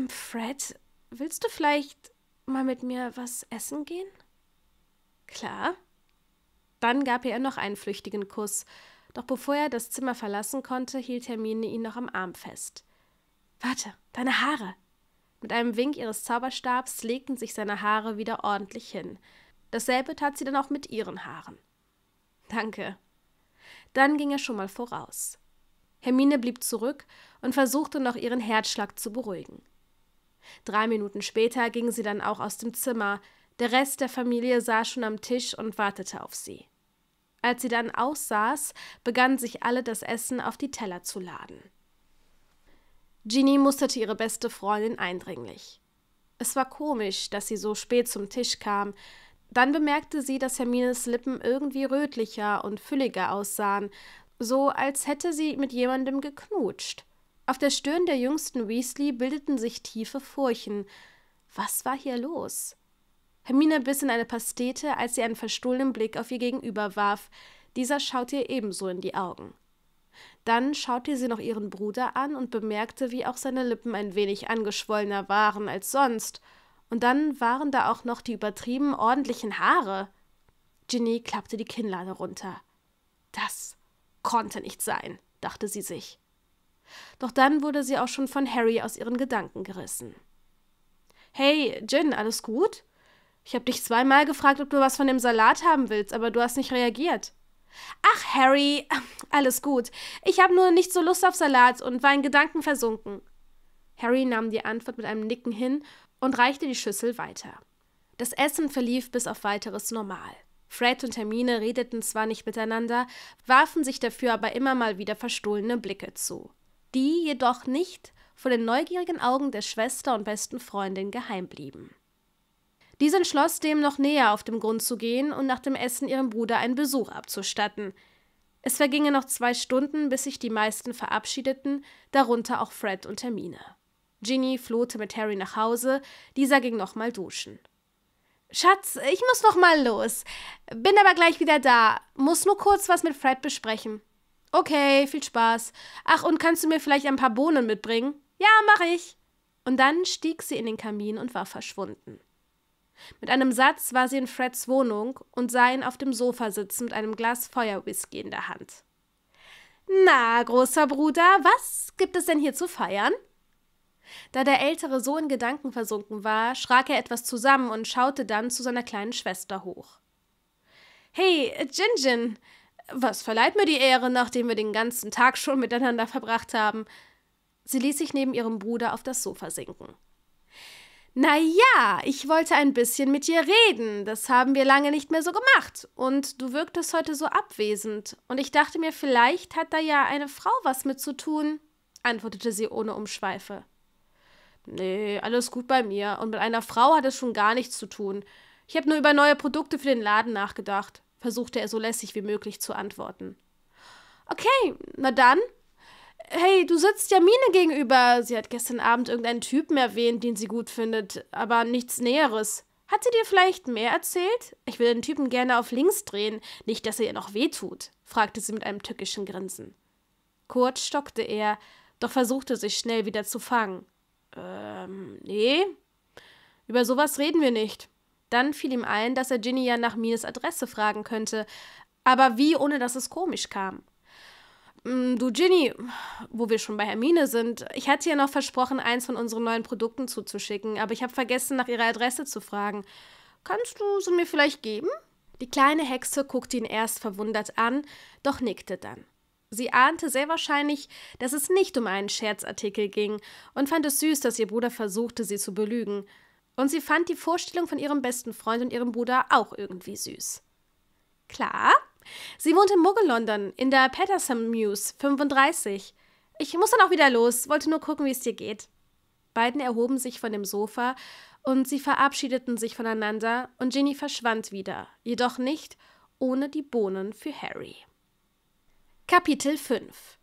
»Fred, willst du vielleicht mal mit mir was essen gehen?« »Klar.« Dann gab er ihr noch einen flüchtigen Kuss, doch bevor er das Zimmer verlassen konnte, hielt Hermine ihn noch am Arm fest. »Warte, deine Haare!« Mit einem Wink ihres Zauberstabs legten sich seine Haare wieder ordentlich hin. Dasselbe tat sie dann auch mit ihren Haaren. »Danke.« Dann ging er schon mal voraus. Hermine blieb zurück und versuchte noch ihren Herzschlag zu beruhigen. 3 Minuten später ging sie dann auch aus dem Zimmer. Der Rest der Familie saß schon am Tisch und wartete auf sie. Als sie dann aussaß, begannen sich alle das Essen auf die Teller zu laden. Ginny musterte ihre beste Freundin eindringlich. Es war komisch, dass sie so spät zum Tisch kam. Dann bemerkte sie, dass Hermines Lippen irgendwie rötlicher und fülliger aussahen, so als hätte sie mit jemandem geknutscht. Auf der Stirn der jüngsten Weasley bildeten sich tiefe Furchen. Was war hier los? Hermine biss in eine Pastete, als sie einen verstohlenen Blick auf ihr Gegenüber warf. Dieser schaute ihr ebenso in die Augen. Dann schaute sie noch ihren Bruder an und bemerkte, wie auch seine Lippen ein wenig angeschwollener waren als sonst. Und dann waren da auch noch die übertrieben ordentlichen Haare. Ginny klappte die Kinnlade runter. Das konnte nicht sein, dachte sie sich. Doch dann wurde sie auch schon von Harry aus ihren Gedanken gerissen. »Hey, Gin, alles gut? Ich habe dich 2-mal gefragt, ob du was von dem Salat haben willst, aber du hast nicht reagiert.« »Ach, Harry, alles gut. Ich habe nur nicht so Lust auf Salat und war in Gedanken versunken.« Harry nahm die Antwort mit einem Nicken hin und reichte die Schüssel weiter. Das Essen verlief bis auf weiteres normal. Fred und Hermine redeten zwar nicht miteinander, warfen sich dafür aber immer mal wieder verstohlene Blicke zu, die jedoch nicht vor den neugierigen Augen der Schwester und besten Freundin geheim blieben. Dies entschloss, dem noch näher auf den Grund zu gehen und nach dem Essen ihrem Bruder einen Besuch abzustatten. Es vergingen noch 2 Stunden, bis sich die meisten verabschiedeten, darunter auch Fred und Hermine. Ginny flohte mit Harry nach Hause, dieser ging nochmal duschen. »Schatz, ich muss nochmal los, bin aber gleich wieder da, muss nur kurz was mit Fred besprechen.« »Okay, viel Spaß. Ach, und kannst du mir vielleicht ein paar Bohnen mitbringen?« »Ja, mach ich.« Und dann stieg sie in den Kamin und war verschwunden. Mit einem Satz war sie in Freds Wohnung und sah ihn auf dem Sofa sitzen mit einem Glas Feuerwhisky in der Hand. »Na, großer Bruder, was gibt es denn hier zu feiern?« Da der Ältere so in Gedanken versunken war, schrak er etwas zusammen und schaute dann zu seiner kleinen Schwester hoch. »Hey, Gin-Gin, was verleiht mir die Ehre, nachdem wir den ganzen Tag schon miteinander verbracht haben?« Sie ließ sich neben ihrem Bruder auf das Sofa sinken. »Na ja, ich wollte ein bisschen mit dir reden, das haben wir lange nicht mehr so gemacht und du wirktest heute so abwesend und ich dachte mir, vielleicht hat da ja eine Frau was mit zu tun«, antwortete sie ohne Umschweife. »Nee, alles gut bei mir. Und mit einer Frau hat es schon gar nichts zu tun. Ich habe nur über neue Produkte für den Laden nachgedacht«, versuchte er so lässig wie möglich zu antworten. »Okay, na dann. Hey, du sitzt ja Mine gegenüber. Sie hat gestern Abend irgendeinen Typen erwähnt, den sie gut findet, aber nichts Näheres. Hat sie dir vielleicht mehr erzählt? Ich will den Typen gerne auf links drehen, nicht, dass er ihr noch wehtut«, fragte sie mit einem tückischen Grinsen. Kurz stockte er, doch versuchte sich schnell wieder zu fangen. Nee, über sowas reden wir nicht.« Dann fiel ihm ein, dass er Ginny ja nach Mines Adresse fragen könnte, aber wie, ohne dass es komisch kam. »Du Ginny, wo wir schon bei Hermine sind, ich hatte ja noch versprochen, eins von unseren neuen Produkten zuzuschicken, aber ich habe vergessen, nach ihrer Adresse zu fragen. Kannst du sie mir vielleicht geben?« Die kleine Hexe guckte ihn erst verwundert an, doch nickte dann. Sie ahnte sehr wahrscheinlich, dass es nicht um einen Scherzartikel ging und fand es süß, dass ihr Bruder versuchte, sie zu belügen. Und sie fand die Vorstellung von ihrem besten Freund und ihrem Bruder auch irgendwie süß. Klar. Sie wohnt in Mugge-London, in der Patterson Mews 35. Ich muss dann auch wieder los, wollte nur gucken, wie es dir geht. Beiden erhoben sich von dem Sofa und sie verabschiedeten sich voneinander und Ginny verschwand wieder, jedoch nicht ohne die Bohnen für Harry. Kapitel 5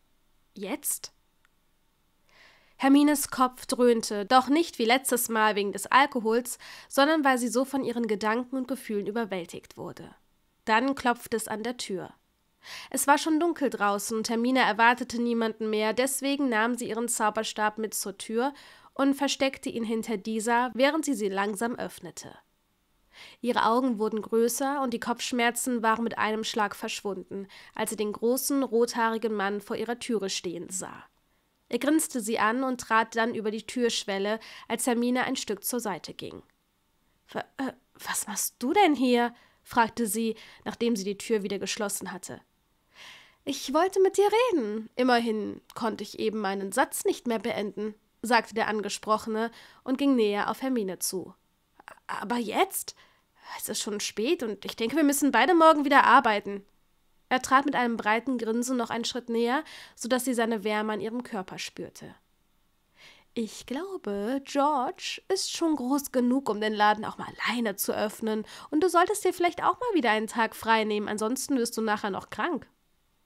Jetzt? Hermines Kopf dröhnte, doch nicht wie letztes Mal wegen des Alkohols, sondern weil sie so von ihren Gedanken und Gefühlen überwältigt wurde. Dann klopfte es an der Tür. Es war schon dunkel draußen und Hermine erwartete niemanden mehr, deswegen nahm sie ihren Zauberstab mit zur Tür und versteckte ihn hinter dieser, während sie langsam öffnete. Ihre Augen wurden größer und die Kopfschmerzen waren mit einem Schlag verschwunden, als sie den großen, rothaarigen Mann vor ihrer Türe stehen sah. Er grinste sie an und trat dann über die Türschwelle, als Hermine ein Stück zur Seite ging. Was machst du denn hier?« fragte sie, nachdem sie die Tür wieder geschlossen hatte. »Ich wollte mit dir reden. Immerhin konnte ich eben meinen Satz nicht mehr beenden«, sagte der Angesprochene und ging näher auf Hermine zu. »Aber jetzt? Es ist schon spät und ich denke, wir müssen beide morgen wieder arbeiten.« Er trat mit einem breiten Grinsen noch einen Schritt näher, sodass sie seine Wärme an ihrem Körper spürte. »Ich glaube, George ist schon groß genug, um den Laden auch mal alleine zu öffnen und du solltest dir vielleicht auch mal wieder einen Tag frei nehmen, ansonsten wirst du nachher noch krank.«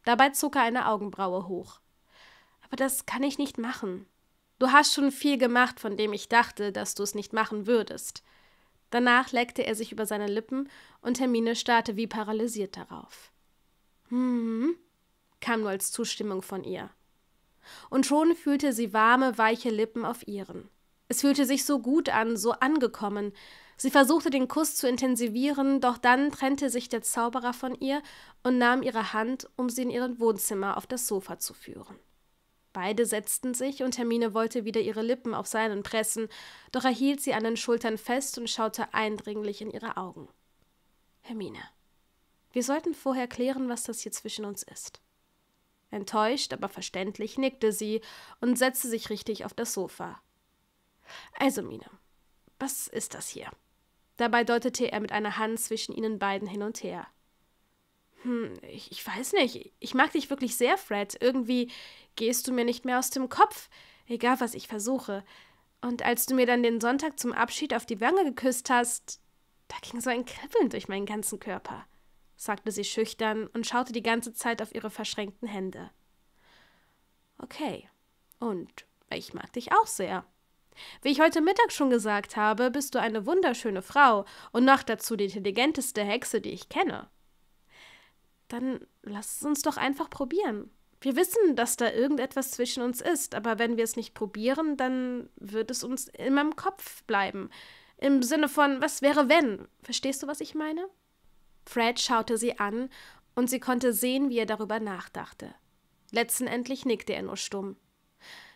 Dabei zog er eine Augenbraue hoch. »Aber das kann ich nicht machen. Du hast schon viel gemacht, von dem ich dachte, dass du es nicht machen würdest.« Danach leckte er sich über seine Lippen und Hermine starrte wie paralysiert darauf. »Hm«, kam nur als Zustimmung von ihr. Und schon fühlte sie warme, weiche Lippen auf ihren. Es fühlte sich so gut an, so angekommen. Sie versuchte, den Kuss zu intensivieren, doch dann trennte sich der Zauberer von ihr und nahm ihre Hand, um sie in ihrem Wohnzimmer auf das Sofa zu führen. Beide setzten sich und Hermine wollte wieder ihre Lippen auf seinen pressen, doch er hielt sie an den Schultern fest und schaute eindringlich in ihre Augen. »Hermine, wir sollten vorher klären, was das hier zwischen uns ist.« Enttäuscht, aber verständlich nickte sie und setzte sich richtig auf das Sofa. »Also, Mine, was ist das hier?« Dabei deutete er mit einer Hand zwischen ihnen beiden hin und her. »Ich weiß nicht. Ich mag dich wirklich sehr, Fred. Irgendwie gehst du mir nicht mehr aus dem Kopf, egal was ich versuche. Und als du mir dann den Sonntag zum Abschied auf die Wange geküsst hast, da ging so ein Kribbeln durch meinen ganzen Körper«, sagte sie schüchtern und schaute die ganze Zeit auf ihre verschränkten Hände. »Okay, und ich mag dich auch sehr. Wie ich heute Mittag schon gesagt habe, bist du eine wunderschöne Frau und noch dazu die intelligenteste Hexe, die ich kenne. Dann lass es uns doch einfach probieren. Wir wissen, dass da irgendetwas zwischen uns ist, aber wenn wir es nicht probieren, dann wird es uns immer im Kopf bleiben. Im Sinne von, was wäre wenn? Verstehst du, was ich meine?« Fred schaute sie an und sie konnte sehen, wie er darüber nachdachte. Letztendlich nickte er nur stumm.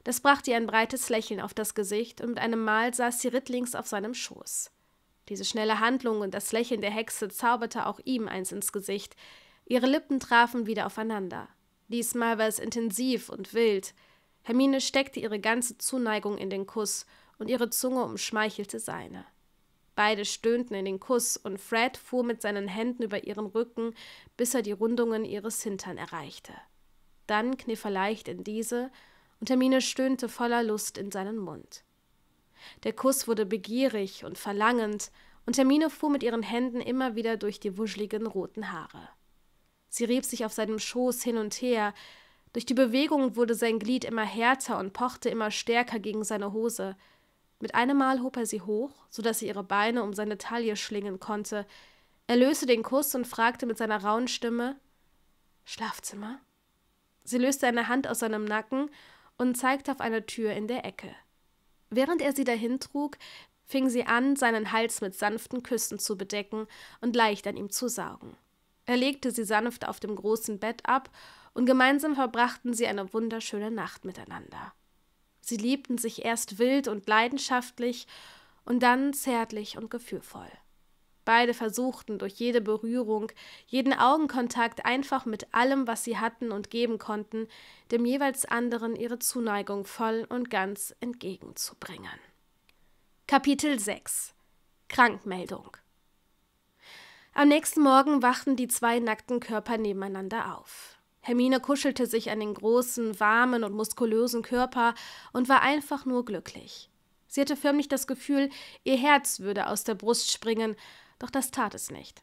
Das brachte ihr ein breites Lächeln auf das Gesicht und mit einem Mal saß sie rittlings auf seinem Schoß. Diese schnelle Handlung und das Lächeln der Hexe zauberte auch ihm eins ins Gesicht. Ihre Lippen trafen wieder aufeinander. Diesmal war es intensiv und wild. Hermine steckte ihre ganze Zuneigung in den Kuss und ihre Zunge umschmeichelte seine. Beide stöhnten in den Kuss und Fred fuhr mit seinen Händen über ihren Rücken, bis er die Rundungen ihres Hintern erreichte. Dann kniff er leicht in diese und Hermine stöhnte voller Lust in seinen Mund. Der Kuss wurde begierig und verlangend und Hermine fuhr mit ihren Händen immer wieder durch die wuscheligen roten Haare. Sie rieb sich auf seinem Schoß hin und her. Durch die Bewegung wurde sein Glied immer härter und pochte immer stärker gegen seine Hose. Mit einem Mal hob er sie hoch, sodass sie ihre Beine um seine Taille schlingen konnte. Er löste den Kuss und fragte mit seiner rauen Stimme, »Schlafzimmer?« Sie löste eine Hand aus seinem Nacken und zeigte auf eine Tür in der Ecke. Während er sie dahin trug, fing sie an, seinen Hals mit sanften Küssen zu bedecken und leicht an ihm zu saugen. Er legte sie sanft auf dem großen Bett ab und gemeinsam verbrachten sie eine wunderschöne Nacht miteinander. Sie liebten sich erst wild und leidenschaftlich und dann zärtlich und gefühlvoll. Beide versuchten durch jede Berührung, jeden Augenkontakt einfach mit allem, was sie hatten und geben konnten, dem jeweils anderen ihre Zuneigung voll und ganz entgegenzubringen. Kapitel 6 Krankmeldung Am nächsten Morgen wachten die zwei nackten Körper nebeneinander auf. Hermine kuschelte sich an den großen, warmen und muskulösen Körper und war einfach nur glücklich. Sie hatte förmlich das Gefühl, ihr Herz würde aus der Brust springen, doch das tat es nicht.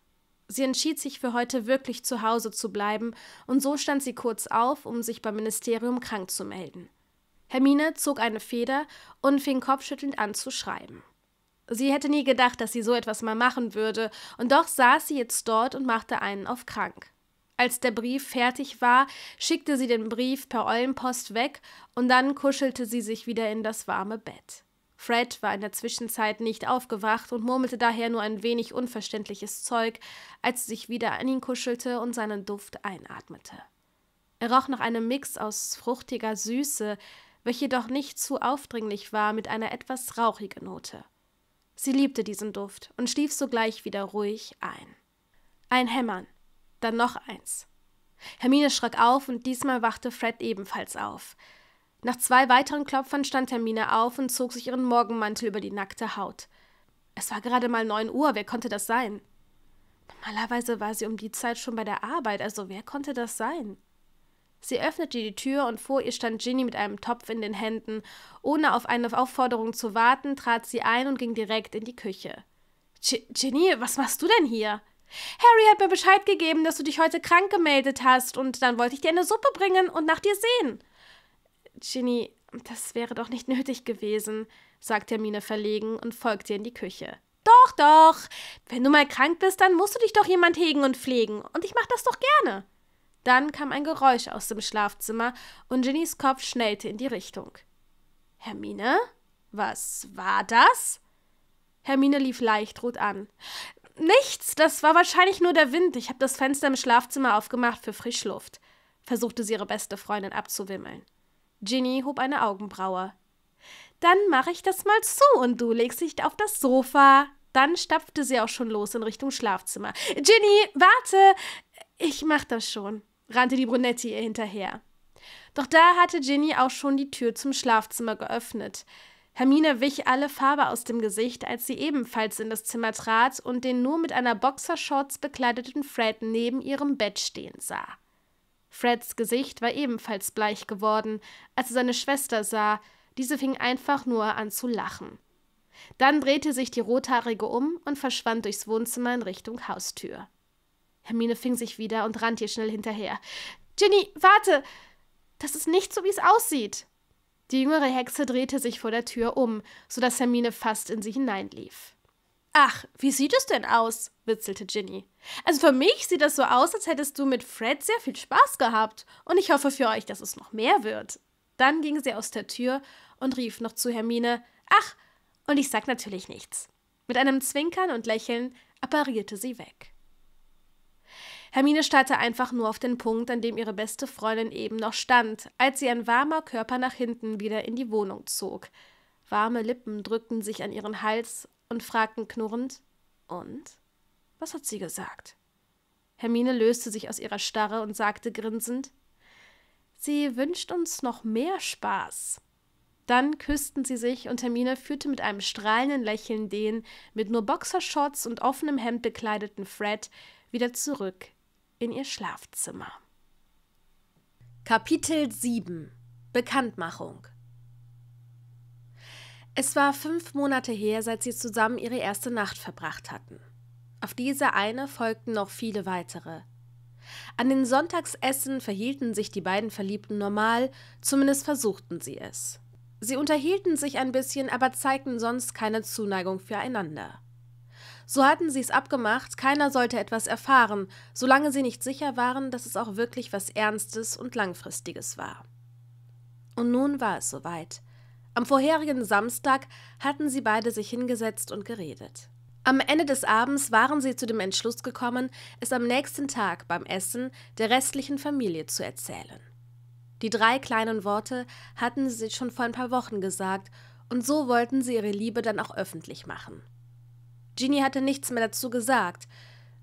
Sie entschied sich für heute wirklich zu Hause zu bleiben und so stand sie kurz auf, um sich beim Ministerium krank zu melden. Hermine zog eine Feder und fing kopfschüttelnd an zu schreiben. Sie hätte nie gedacht, dass sie so etwas mal machen würde, und doch saß sie jetzt dort und machte einen auf krank. Als der Brief fertig war, schickte sie den Brief per Eulenpost weg und dann kuschelte sie sich wieder in das warme Bett. Fred war in der Zwischenzeit nicht aufgewacht und murmelte daher nur ein wenig unverständliches Zeug, als sie sich wieder an ihn kuschelte und seinen Duft einatmete. Er roch nach einem Mix aus fruchtiger Süße, welche jedoch nicht zu aufdringlich war, mit einer etwas rauchigen Note. Sie liebte diesen Duft und schlief sogleich wieder ruhig ein. Ein Hämmern. Dann noch eins. Hermine schrak auf und diesmal wachte Fred ebenfalls auf. Nach 2 weiteren Klopfern stand Hermine auf und zog sich ihren Morgenmantel über die nackte Haut. Es war gerade mal 9 Uhr, wer konnte das sein? Normalerweise war sie um die Zeit schon bei der Arbeit, also wer konnte das sein? Sie öffnete die Tür und vor ihr stand Ginny mit einem Topf in den Händen. Ohne auf eine Aufforderung zu warten, trat sie ein und ging direkt in die Küche. »Ginny, was machst du denn hier?« »Harry hat mir Bescheid gegeben, dass du dich heute krank gemeldet hast, und dann wollte ich dir eine Suppe bringen und nach dir sehen.« »Ginny, das wäre doch nicht nötig gewesen«, sagte Hermine verlegen und folgte in die Küche. »Doch, doch, wenn du mal krank bist, dann musst du dich doch jemand hegen und pflegen, und ich mache das doch gerne.« Dann kam ein Geräusch aus dem Schlafzimmer, und Ginnys Kopf schnellte in die Richtung. »Hermine, was war das?« Hermine lief leicht rot an. »Nichts, das war wahrscheinlich nur der Wind. Ich habe das Fenster im Schlafzimmer aufgemacht für Frischluft«, versuchte sie ihre beste Freundin abzuwimmeln. Ginny hob eine Augenbraue. »Dann mache ich das mal zu und du legst dich auf das Sofa.« Dann stapfte sie auch schon los in Richtung Schlafzimmer. »Ginny, warte! Ich mach das schon«, rannte die Brunette ihr hinterher. Doch da hatte Ginny auch schon die Tür zum Schlafzimmer geöffnet. Hermine wich alle Farbe aus dem Gesicht, als sie ebenfalls in das Zimmer trat und den nur mit einer Boxershorts bekleideten Fred neben ihrem Bett stehen sah. Freds Gesicht war ebenfalls bleich geworden, als er seine Schwester sah. Diese fing einfach nur an zu lachen. Dann drehte sich die Rothaarige um und verschwand durchs Wohnzimmer in Richtung Haustür. Hermine fing sich wieder und rannte ihr schnell hinterher. »Ginny, warte! Das ist nicht so, wie es aussieht!« Die jüngere Hexe drehte sich vor der Tür um, sodass Hermine fast in sie hineinlief. »Ach, wie sieht es denn aus?« witzelte Ginny. »Also für mich sieht das so aus, als hättest du mit Fred sehr viel Spaß gehabt. Und ich hoffe für euch, dass es noch mehr wird.« Dann ging sie aus der Tür und rief noch zu Hermine, »Ach, und ich sag natürlich nichts.« Mit einem Zwinkern und Lächeln apparierte sie weg. Hermine starrte einfach nur auf den Punkt, an dem ihre beste Freundin eben noch stand, als sie ein warmer Körper nach hinten wieder in die Wohnung zog. Warme Lippen drückten sich an ihren Hals und fragten knurrend, »Und? Was hat sie gesagt?« Hermine löste sich aus ihrer Starre und sagte grinsend, »Sie wünscht uns noch mehr Spaß.« Dann küssten sie sich und Hermine führte mit einem strahlenden Lächeln den mit nur Boxershorts und offenem Hemd bekleideten Fred wieder zurück in ihr Schlafzimmer. Kapitel 7 – Bekanntmachung. Es war 5 Monate her, seit sie zusammen ihre erste Nacht verbracht hatten. Auf diese eine folgten noch viele weitere. An den Sonntagsessen verhielten sich die beiden Verliebten normal, zumindest versuchten sie es. Sie unterhielten sich ein bisschen, aber zeigten sonst keine Zuneigung füreinander. So hatten sie es abgemacht, keiner sollte etwas erfahren, solange sie nicht sicher waren, dass es auch wirklich was Ernstes und Langfristiges war. Und nun war es soweit. Am vorherigen Samstag hatten sie beide sich hingesetzt und geredet. Am Ende des Abends waren sie zu dem Entschluss gekommen, es am nächsten Tag beim Essen der restlichen Familie zu erzählen. Die 3 kleinen Worte hatten sie sich schon vor ein paar Wochen gesagt und so wollten sie ihre Liebe dann auch öffentlich machen. Ginny hatte nichts mehr dazu gesagt.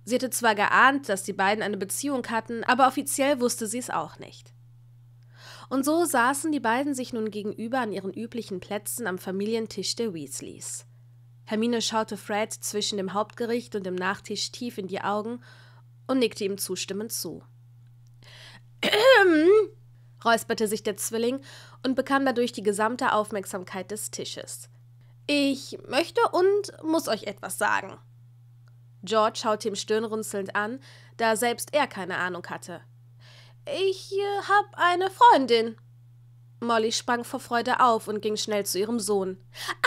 Sie hatte zwar geahnt, dass die beiden eine Beziehung hatten, aber offiziell wusste sie es auch nicht. Und so saßen die beiden sich nun gegenüber an ihren üblichen Plätzen am Familientisch der Weasleys. Hermine schaute Fred zwischen dem Hauptgericht und dem Nachtisch tief in die Augen und nickte ihm zustimmend zu. Räusperte sich der Zwilling und bekam dadurch die gesamte Aufmerksamkeit des Tisches. »Ich möchte und muss euch etwas sagen.« George schaute ihm stirnrunzelnd an, da selbst er keine Ahnung hatte. »Ich habe eine Freundin.« Molly sprang vor Freude auf und ging schnell zu ihrem Sohn.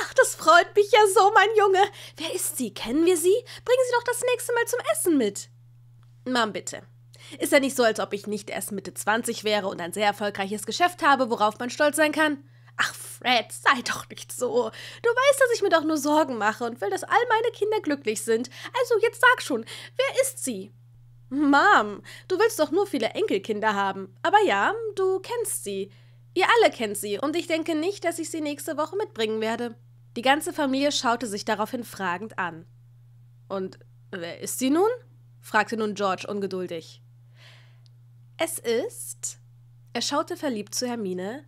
»Ach, das freut mich ja so, mein Junge! Wer ist sie? Kennen wir sie? Bringen Sie doch das nächste Mal zum Essen mit!« »Mom, bitte. Ist ja nicht so, als ob ich nicht erst Mitte 20 wäre und ein sehr erfolgreiches Geschäft habe, worauf man stolz sein kann. Ach, Fred, sei doch nicht so. Du weißt, dass ich mir doch nur Sorgen mache und will, dass all meine Kinder glücklich sind. Also jetzt sag schon, wer ist sie?« »Mom, du willst doch nur viele Enkelkinder haben. Aber ja, du kennst sie. Ihr alle kennt sie und ich denke nicht, dass ich sie nächste Woche mitbringen werde.« Die ganze Familie schaute sich daraufhin fragend an. »Und wer ist sie nun?« fragte nun George ungeduldig. »Es ist...« Er schaute verliebt zu Hermine.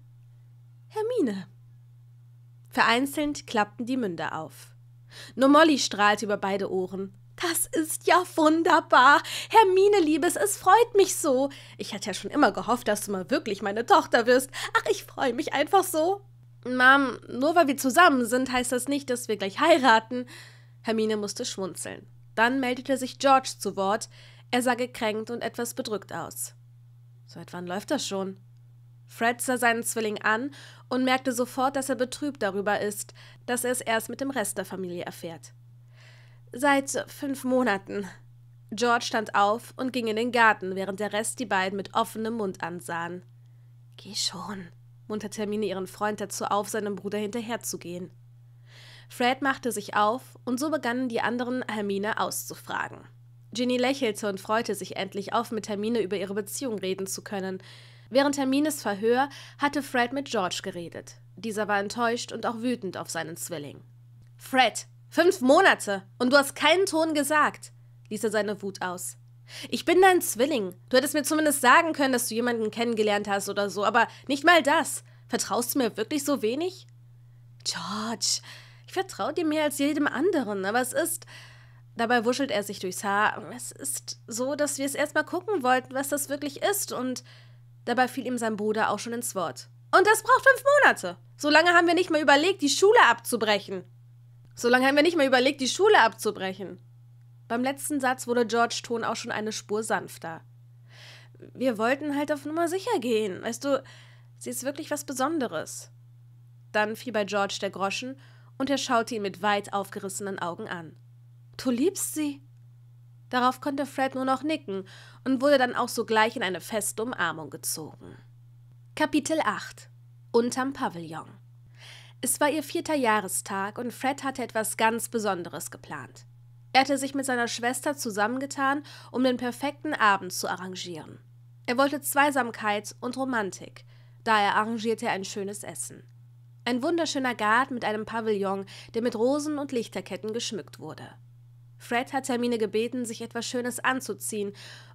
»Hermine.« Vereinzelt klappten die Münder auf. Nur Molly strahlte über beide Ohren. »Das ist ja wunderbar! Hermine, Liebes, es freut mich so! Ich hatte ja schon immer gehofft, dass du mal wirklich meine Tochter wirst. Ach, ich freue mich einfach so!« »Mom, nur weil wir zusammen sind, heißt das nicht, dass wir gleich heiraten.« Hermine musste schmunzeln. Dann meldete sich George zu Wort. Er sah gekränkt und etwas bedrückt aus. »Seit wann läuft das schon?« Fred sah seinen Zwilling an und merkte sofort, dass er betrübt darüber ist, dass er es erst mit dem Rest der Familie erfährt. »Seit 5 Monaten.« George stand auf und ging in den Garten, während der Rest die beiden mit offenem Mund ansahen. »Geh schon«, munterte Hermine ihren Freund dazu auf, seinem Bruder hinterherzugehen. Fred machte sich auf und so begannen die anderen, Hermine auszufragen. Ginny lächelte und freute sich endlich auf, mit Hermine über ihre Beziehung reden zu können. Während Hermines Verhör hatte Fred mit George geredet. Dieser war enttäuscht und auch wütend auf seinen Zwilling. »Fred, 5 Monate und du hast keinen Ton gesagt«, ließ er seine Wut aus. »Ich bin dein Zwilling. Du hättest mir zumindest sagen können, dass du jemanden kennengelernt hast oder so, aber nicht mal das. Vertraust du mir wirklich so wenig?« »George, ich vertraue dir mehr als jedem anderen, aber es ist...« Dabei wuschelt er sich durchs Haar. »Es ist so, dass wir es erstmal gucken wollten, was das wirklich ist.« Und dabei fiel ihm sein Bruder auch schon ins Wort. »Und das braucht 5 Monate. So lange haben wir nicht mehr überlegt, die Schule abzubrechen.« Beim letzten Satz wurde George Ton auch schon eine Spur sanfter. »Wir wollten halt auf Nummer sicher gehen. Weißt du, sie ist wirklich was Besonderes.« Dann fiel bei George der Groschen und er schaute ihn mit weit aufgerissenen Augen an. »Du liebst sie?« Darauf konnte Fred nur noch nicken und wurde dann auch sogleich in eine feste Umarmung gezogen. Kapitel 8 – Unterm Pavillon. Es war ihr 4. Jahrestag und Fred hatte etwas ganz Besonderes geplant. Er hatte sich mit seiner Schwester zusammengetan, um den perfekten Abend zu arrangieren. Er wollte Zweisamkeit und Romantik, daher arrangierte er ein schönes Essen. Ein wunderschöner Garten mit einem Pavillon, der mit Rosen und Lichterketten geschmückt wurde. Fred hat Hermine gebeten, sich etwas Schönes anzuziehen,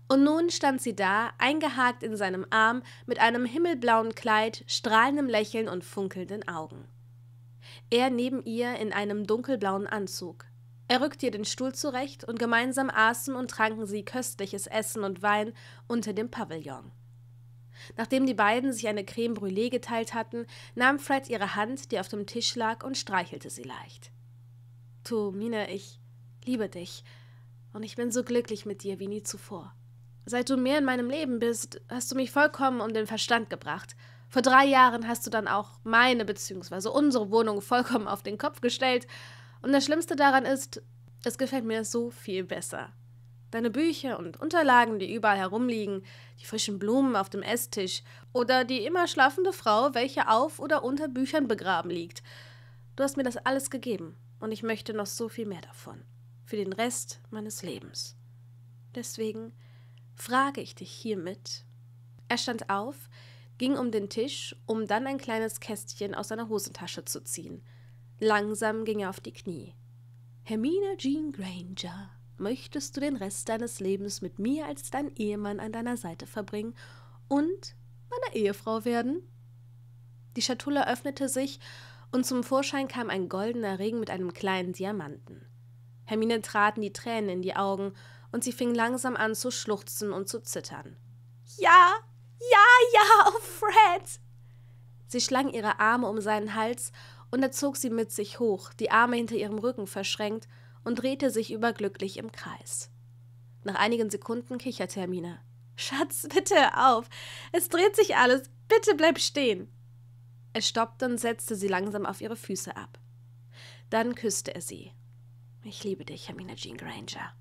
und nun stand sie da, eingehakt in seinem Arm, mit einem himmelblauen Kleid, strahlendem Lächeln und funkelnden Augen. Er neben ihr in einem dunkelblauen Anzug. Er rückte ihr den Stuhl zurecht und gemeinsam aßen und tranken sie köstliches Essen und Wein unter dem Pavillon. Nachdem die beiden sich eine Creme Brûlée geteilt hatten, nahm Fred ihre Hand, die auf dem Tisch lag, und streichelte sie leicht. »Du, Mine, ich liebe dich und ich bin so glücklich mit dir wie nie zuvor. Seit du mehr in meinem Leben bist, hast du mich vollkommen um den Verstand gebracht. Vor 3 Jahren hast du dann auch meine bzw. unsere Wohnung vollkommen auf den Kopf gestellt und das Schlimmste daran ist, es gefällt mir so viel besser. Deine Bücher und Unterlagen, die überall herumliegen, die frischen Blumen auf dem Esstisch oder die immer schlafende Frau, welche auf oder unter Büchern begraben liegt. Du hast mir das alles gegeben und ich möchte noch so viel mehr davon. Für den Rest meines Lebens. Deswegen frage ich dich hiermit.« Er stand auf, ging um den Tisch, um dann ein kleines Kästchen aus seiner Hosentasche zu ziehen. Langsam ging er auf die Knie. »Hermine Jean Granger, möchtest du den Rest deines Lebens mit mir als dein Ehemann an deiner Seite verbringen und meiner Ehefrau werden?« Die Schatulle öffnete sich und zum Vorschein kam ein goldener Ring mit einem kleinen Diamanten. Hermine traten die Tränen in die Augen und sie fing langsam an zu schluchzen und zu zittern. »Ja, ja, ja, oh Fred!« Sie schlang ihre Arme um seinen Hals und er zog sie mit sich hoch, die Arme hinter ihrem Rücken verschränkt und drehte sich überglücklich im Kreis. Nach einigen Sekunden kicherte Hermine. »Schatz, bitte hör auf! Es dreht sich alles! Bitte bleib stehen!« Er stoppte und setzte sie langsam auf ihre Füße ab. Dann küsste er sie. »Ich liebe dich, Hermine Jean Granger.«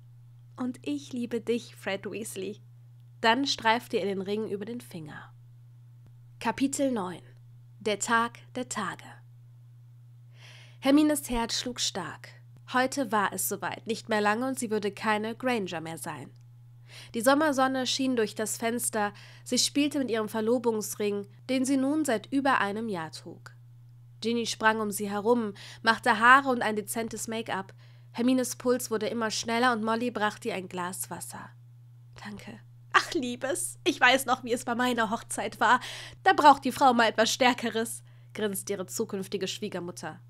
»Und ich liebe dich, Fred Weasley.« Dann streifte er den Ring über den Finger. Kapitel 9 Der Tag der Tage. Hermines Herz schlug stark. Heute war es soweit, nicht mehr lange und sie würde keine Granger mehr sein. Die Sommersonne schien durch das Fenster, sie spielte mit ihrem Verlobungsring, den sie nun seit über einem Jahr trug. Ginny sprang um sie herum, machte Haare und ein dezentes Make-up. Hermines Puls wurde immer schneller und Molly brachte ihr ein Glas Wasser. »Danke. Ach, Liebes, ich weiß noch, wie es bei meiner Hochzeit war. Da braucht die Frau mal etwas Stärkeres«, grinste ihre zukünftige Schwiegermutter.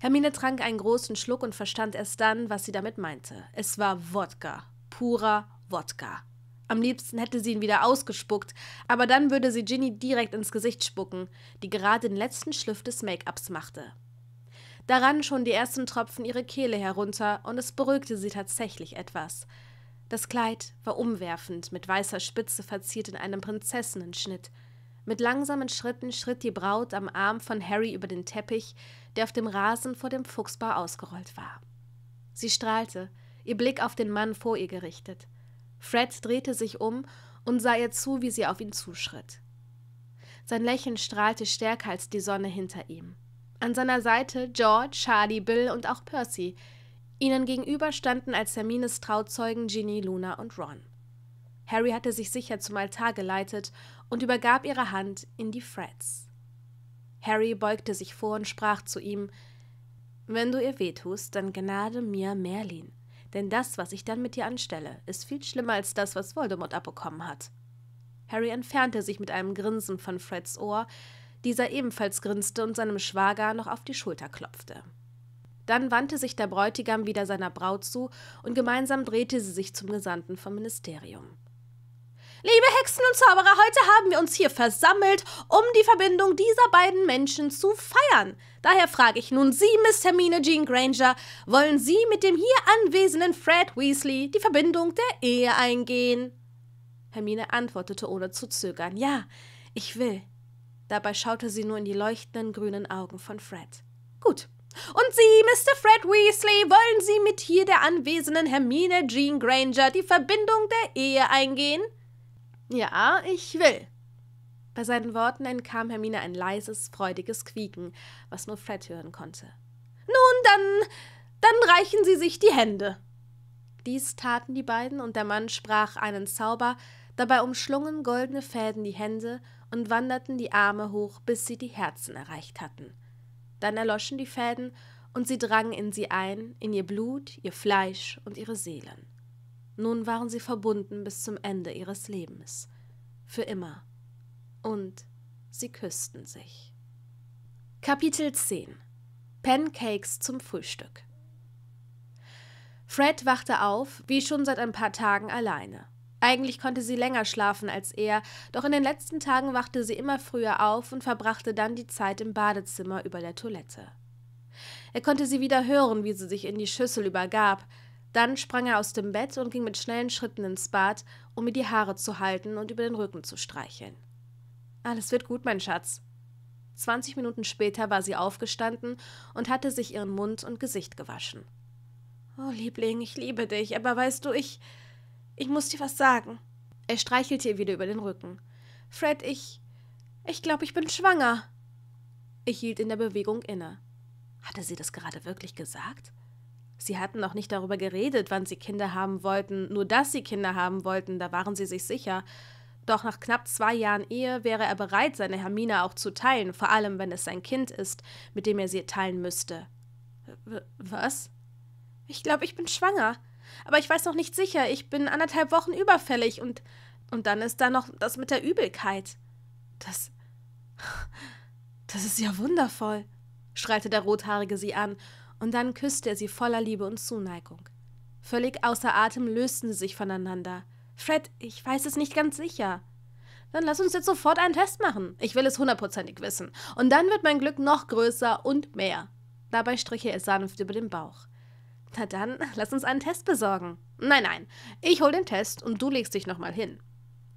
Hermine trank einen großen Schluck und verstand erst dann, was sie damit meinte. Es war Wodka. Purer Wodka. Am liebsten hätte sie ihn wieder ausgespuckt, aber dann würde sie Ginny direkt ins Gesicht spucken, die gerade den letzten Schliff des Make-ups machte. Daran schon die ersten Tropfen ihre Kehle herunter und es beruhigte sie tatsächlich etwas. Das Kleid war umwerfend, mit weißer Spitze verziert in einem Prinzessinnenschnitt. Mit langsamen Schritten schritt die Braut am Arm von Harry über den Teppich, der auf dem Rasen vor dem Fuchsbau ausgerollt war. Sie strahlte, ihr Blick auf den Mann vor ihr gerichtet. Fred drehte sich um und sah ihr zu, wie sie auf ihn zuschritt. Sein Lächeln strahlte stärker als die Sonne hinter ihm. An seiner Seite George, Charlie, Bill und auch Percy. Ihnen gegenüber standen als Hermines Trauzeugen Ginny, Luna und Ron. Harry hatte sich sicher zum Altar geleitet und übergab ihre Hand in die Freds. Harry beugte sich vor und sprach zu ihm, »Wenn du ihr wehtust, dann gnade mir Merlin, denn das, was ich dann mit dir anstelle, ist viel schlimmer als das, was Voldemort abbekommen hat.« Harry entfernte sich mit einem Grinsen von Freds Ohr, dieser ebenfalls grinste und seinem Schwager noch auf die Schulter klopfte. Dann wandte sich der Bräutigam wieder seiner Braut zu und gemeinsam drehte sie sich zum Gesandten vom Ministerium. »Liebe Hexen und Zauberer, heute haben wir uns hier versammelt, um die Verbindung dieser beiden Menschen zu feiern. Daher frage ich nun Sie, Miss Hermine Jean Granger, wollen Sie mit dem hier anwesenden Fred Weasley die Verbindung der Ehe eingehen?« Hermine antwortete ohne zu zögern, »Ja, ich will.« Dabei schaute sie nur in die leuchtenden grünen Augen von Fred. »Gut. Und Sie, Mr. Fred Weasley, wollen Sie mit hier der anwesenden Hermine Jean Granger die Verbindung der Ehe eingehen?« »Ja, ich will.« Bei seinen Worten entkam Hermine ein leises, freudiges Quieken, was nur Fred hören konnte. »Nun, dann reichen Sie sich die Hände.« Dies taten die beiden und der Mann sprach einen Zauber, dabei umschlungen goldene Fäden die Hände und wanderten die Arme hoch, bis sie die Herzen erreicht hatten. Dann erloschen die Fäden und sie drangen in sie ein, in ihr Blut, ihr Fleisch und ihre Seelen. Nun waren sie verbunden bis zum Ende ihres Lebens. Für immer. Und sie küssten sich. Kapitel 10 Pancakes zum Frühstück. Fred wachte auf, wie schon seit ein paar Tagen alleine. Eigentlich konnte sie länger schlafen als er, doch in den letzten Tagen wachte sie immer früher auf und verbrachte dann die Zeit im Badezimmer über der Toilette. Er konnte sie wieder hören, wie sie sich in die Schüssel übergab. Dann sprang er aus dem Bett und ging mit schnellen Schritten ins Bad, um ihr die Haare zu halten und über den Rücken zu streicheln. »Alles wird gut, mein Schatz.« 20 Minuten später war sie aufgestanden und hatte sich ihren Mund und Gesicht gewaschen. »Oh, Liebling, ich liebe dich, aber weißt du, ich muss dir was sagen.« Er streichelte ihr wieder über den Rücken. »Fred, ich glaube, ich bin schwanger.« Ich hielt in der Bewegung inne. Hatte sie das gerade wirklich gesagt? Sie hatten noch nicht darüber geredet, wann sie Kinder haben wollten, nur dass sie Kinder haben wollten, da waren sie sich sicher. Doch nach knapp 2 Jahren Ehe wäre er bereit, seine Hermine auch zu teilen, vor allem wenn es sein Kind ist, mit dem er sie teilen müsste. »Was?« »Ich glaube, ich bin schwanger. Aber ich weiß noch nicht sicher, ich bin 1,5 Wochen überfällig und dann ist da noch das mit der Übelkeit.« Das ist ja wundervoll.« schreite der Rothaarige sie an, und dann küsste er sie voller Liebe und Zuneigung. Völlig außer Atem lösten sie sich voneinander. »Fred, ich weiß es nicht ganz sicher.« »Dann lass uns jetzt sofort einen Test machen. Ich will es 100%ig wissen. Und dann wird mein Glück noch größer und mehr.« Dabei strich er es sanft über den Bauch. »Na dann, lass uns einen Test besorgen.« »Nein, nein, ich hol den Test und du legst dich nochmal hin.«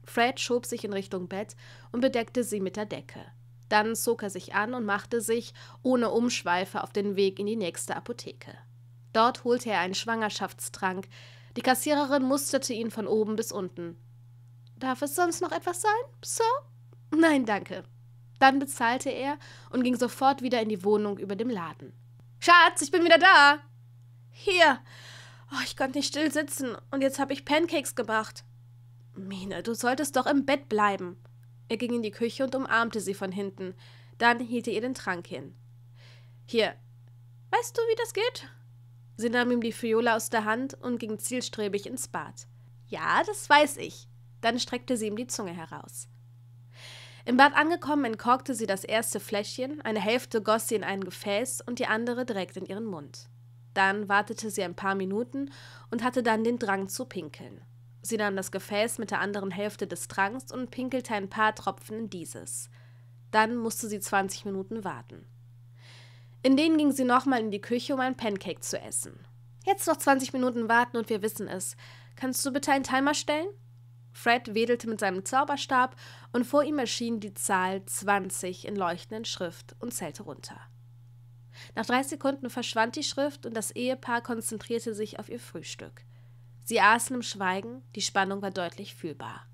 Fred schob sich in Richtung Bett und bedeckte sie mit der Decke. Dann zog er sich an und machte sich, ohne Umschweife, auf den Weg in die nächste Apotheke. Dort holte er einen Schwangerschaftstrank. Die Kassiererin musterte ihn von oben bis unten. »Darf es sonst noch etwas sein, Sir?« »Nein, danke.« Dann bezahlte er und ging sofort wieder in die Wohnung über dem Laden. »Schatz, ich bin wieder da!« »Hier! Oh, ich konnte nicht still sitzen und jetzt habe ich Pancakes gebracht.« »Mine, du solltest doch im Bett bleiben.« Er ging in die Küche und umarmte sie von hinten. Dann hielt er ihr den Trank hin. »Hier, weißt du, wie das geht?« Sie nahm ihm die Fiole aus der Hand und ging zielstrebig ins Bad. »Ja, das weiß ich.« Dann streckte sie ihm die Zunge heraus. Im Bad angekommen, entkorkte sie das erste Fläschchen, eine Hälfte goss sie in ein Gefäß und die andere direkt in ihren Mund. Dann wartete sie ein paar Minuten und hatte dann den Drang zu pinkeln. Sie nahm das Gefäß mit der anderen Hälfte des Tranks und pinkelte ein paar Tropfen in dieses. Dann musste sie 20 Minuten warten. In denen ging sie nochmal in die Küche, um ein Pancake zu essen. »Jetzt noch 20 Minuten warten und wir wissen es. Kannst du bitte einen Timer stellen?« Fred wedelte mit seinem Zauberstab und vor ihm erschien die Zahl 20 in leuchtender Schrift und zählte runter. Nach 3 Sekunden verschwand die Schrift und das Ehepaar konzentrierte sich auf ihr Frühstück. Sie aßen im Schweigen, die Spannung war deutlich fühlbar.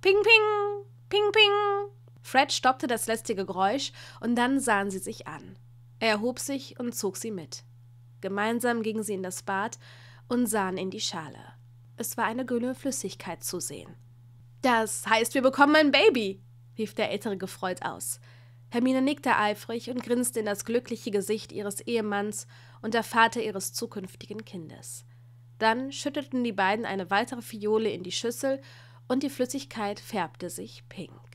»Ping, ping, ping, ping!« Fred stoppte das lästige Geräusch und dann sahen sie sich an. Er erhob sich und zog sie mit. Gemeinsam gingen sie in das Bad und sahen in die Schale. Es war eine grüne Flüssigkeit zu sehen. »Das heißt, wir bekommen ein Baby!« rief der Ältere gefreut aus. Hermine nickte eifrig und grinste in das glückliche Gesicht ihres Ehemanns und der Vater ihres zukünftigen Kindes. Dann schütteten die beiden eine weitere Fiole in die Schüssel und die Flüssigkeit färbte sich pink.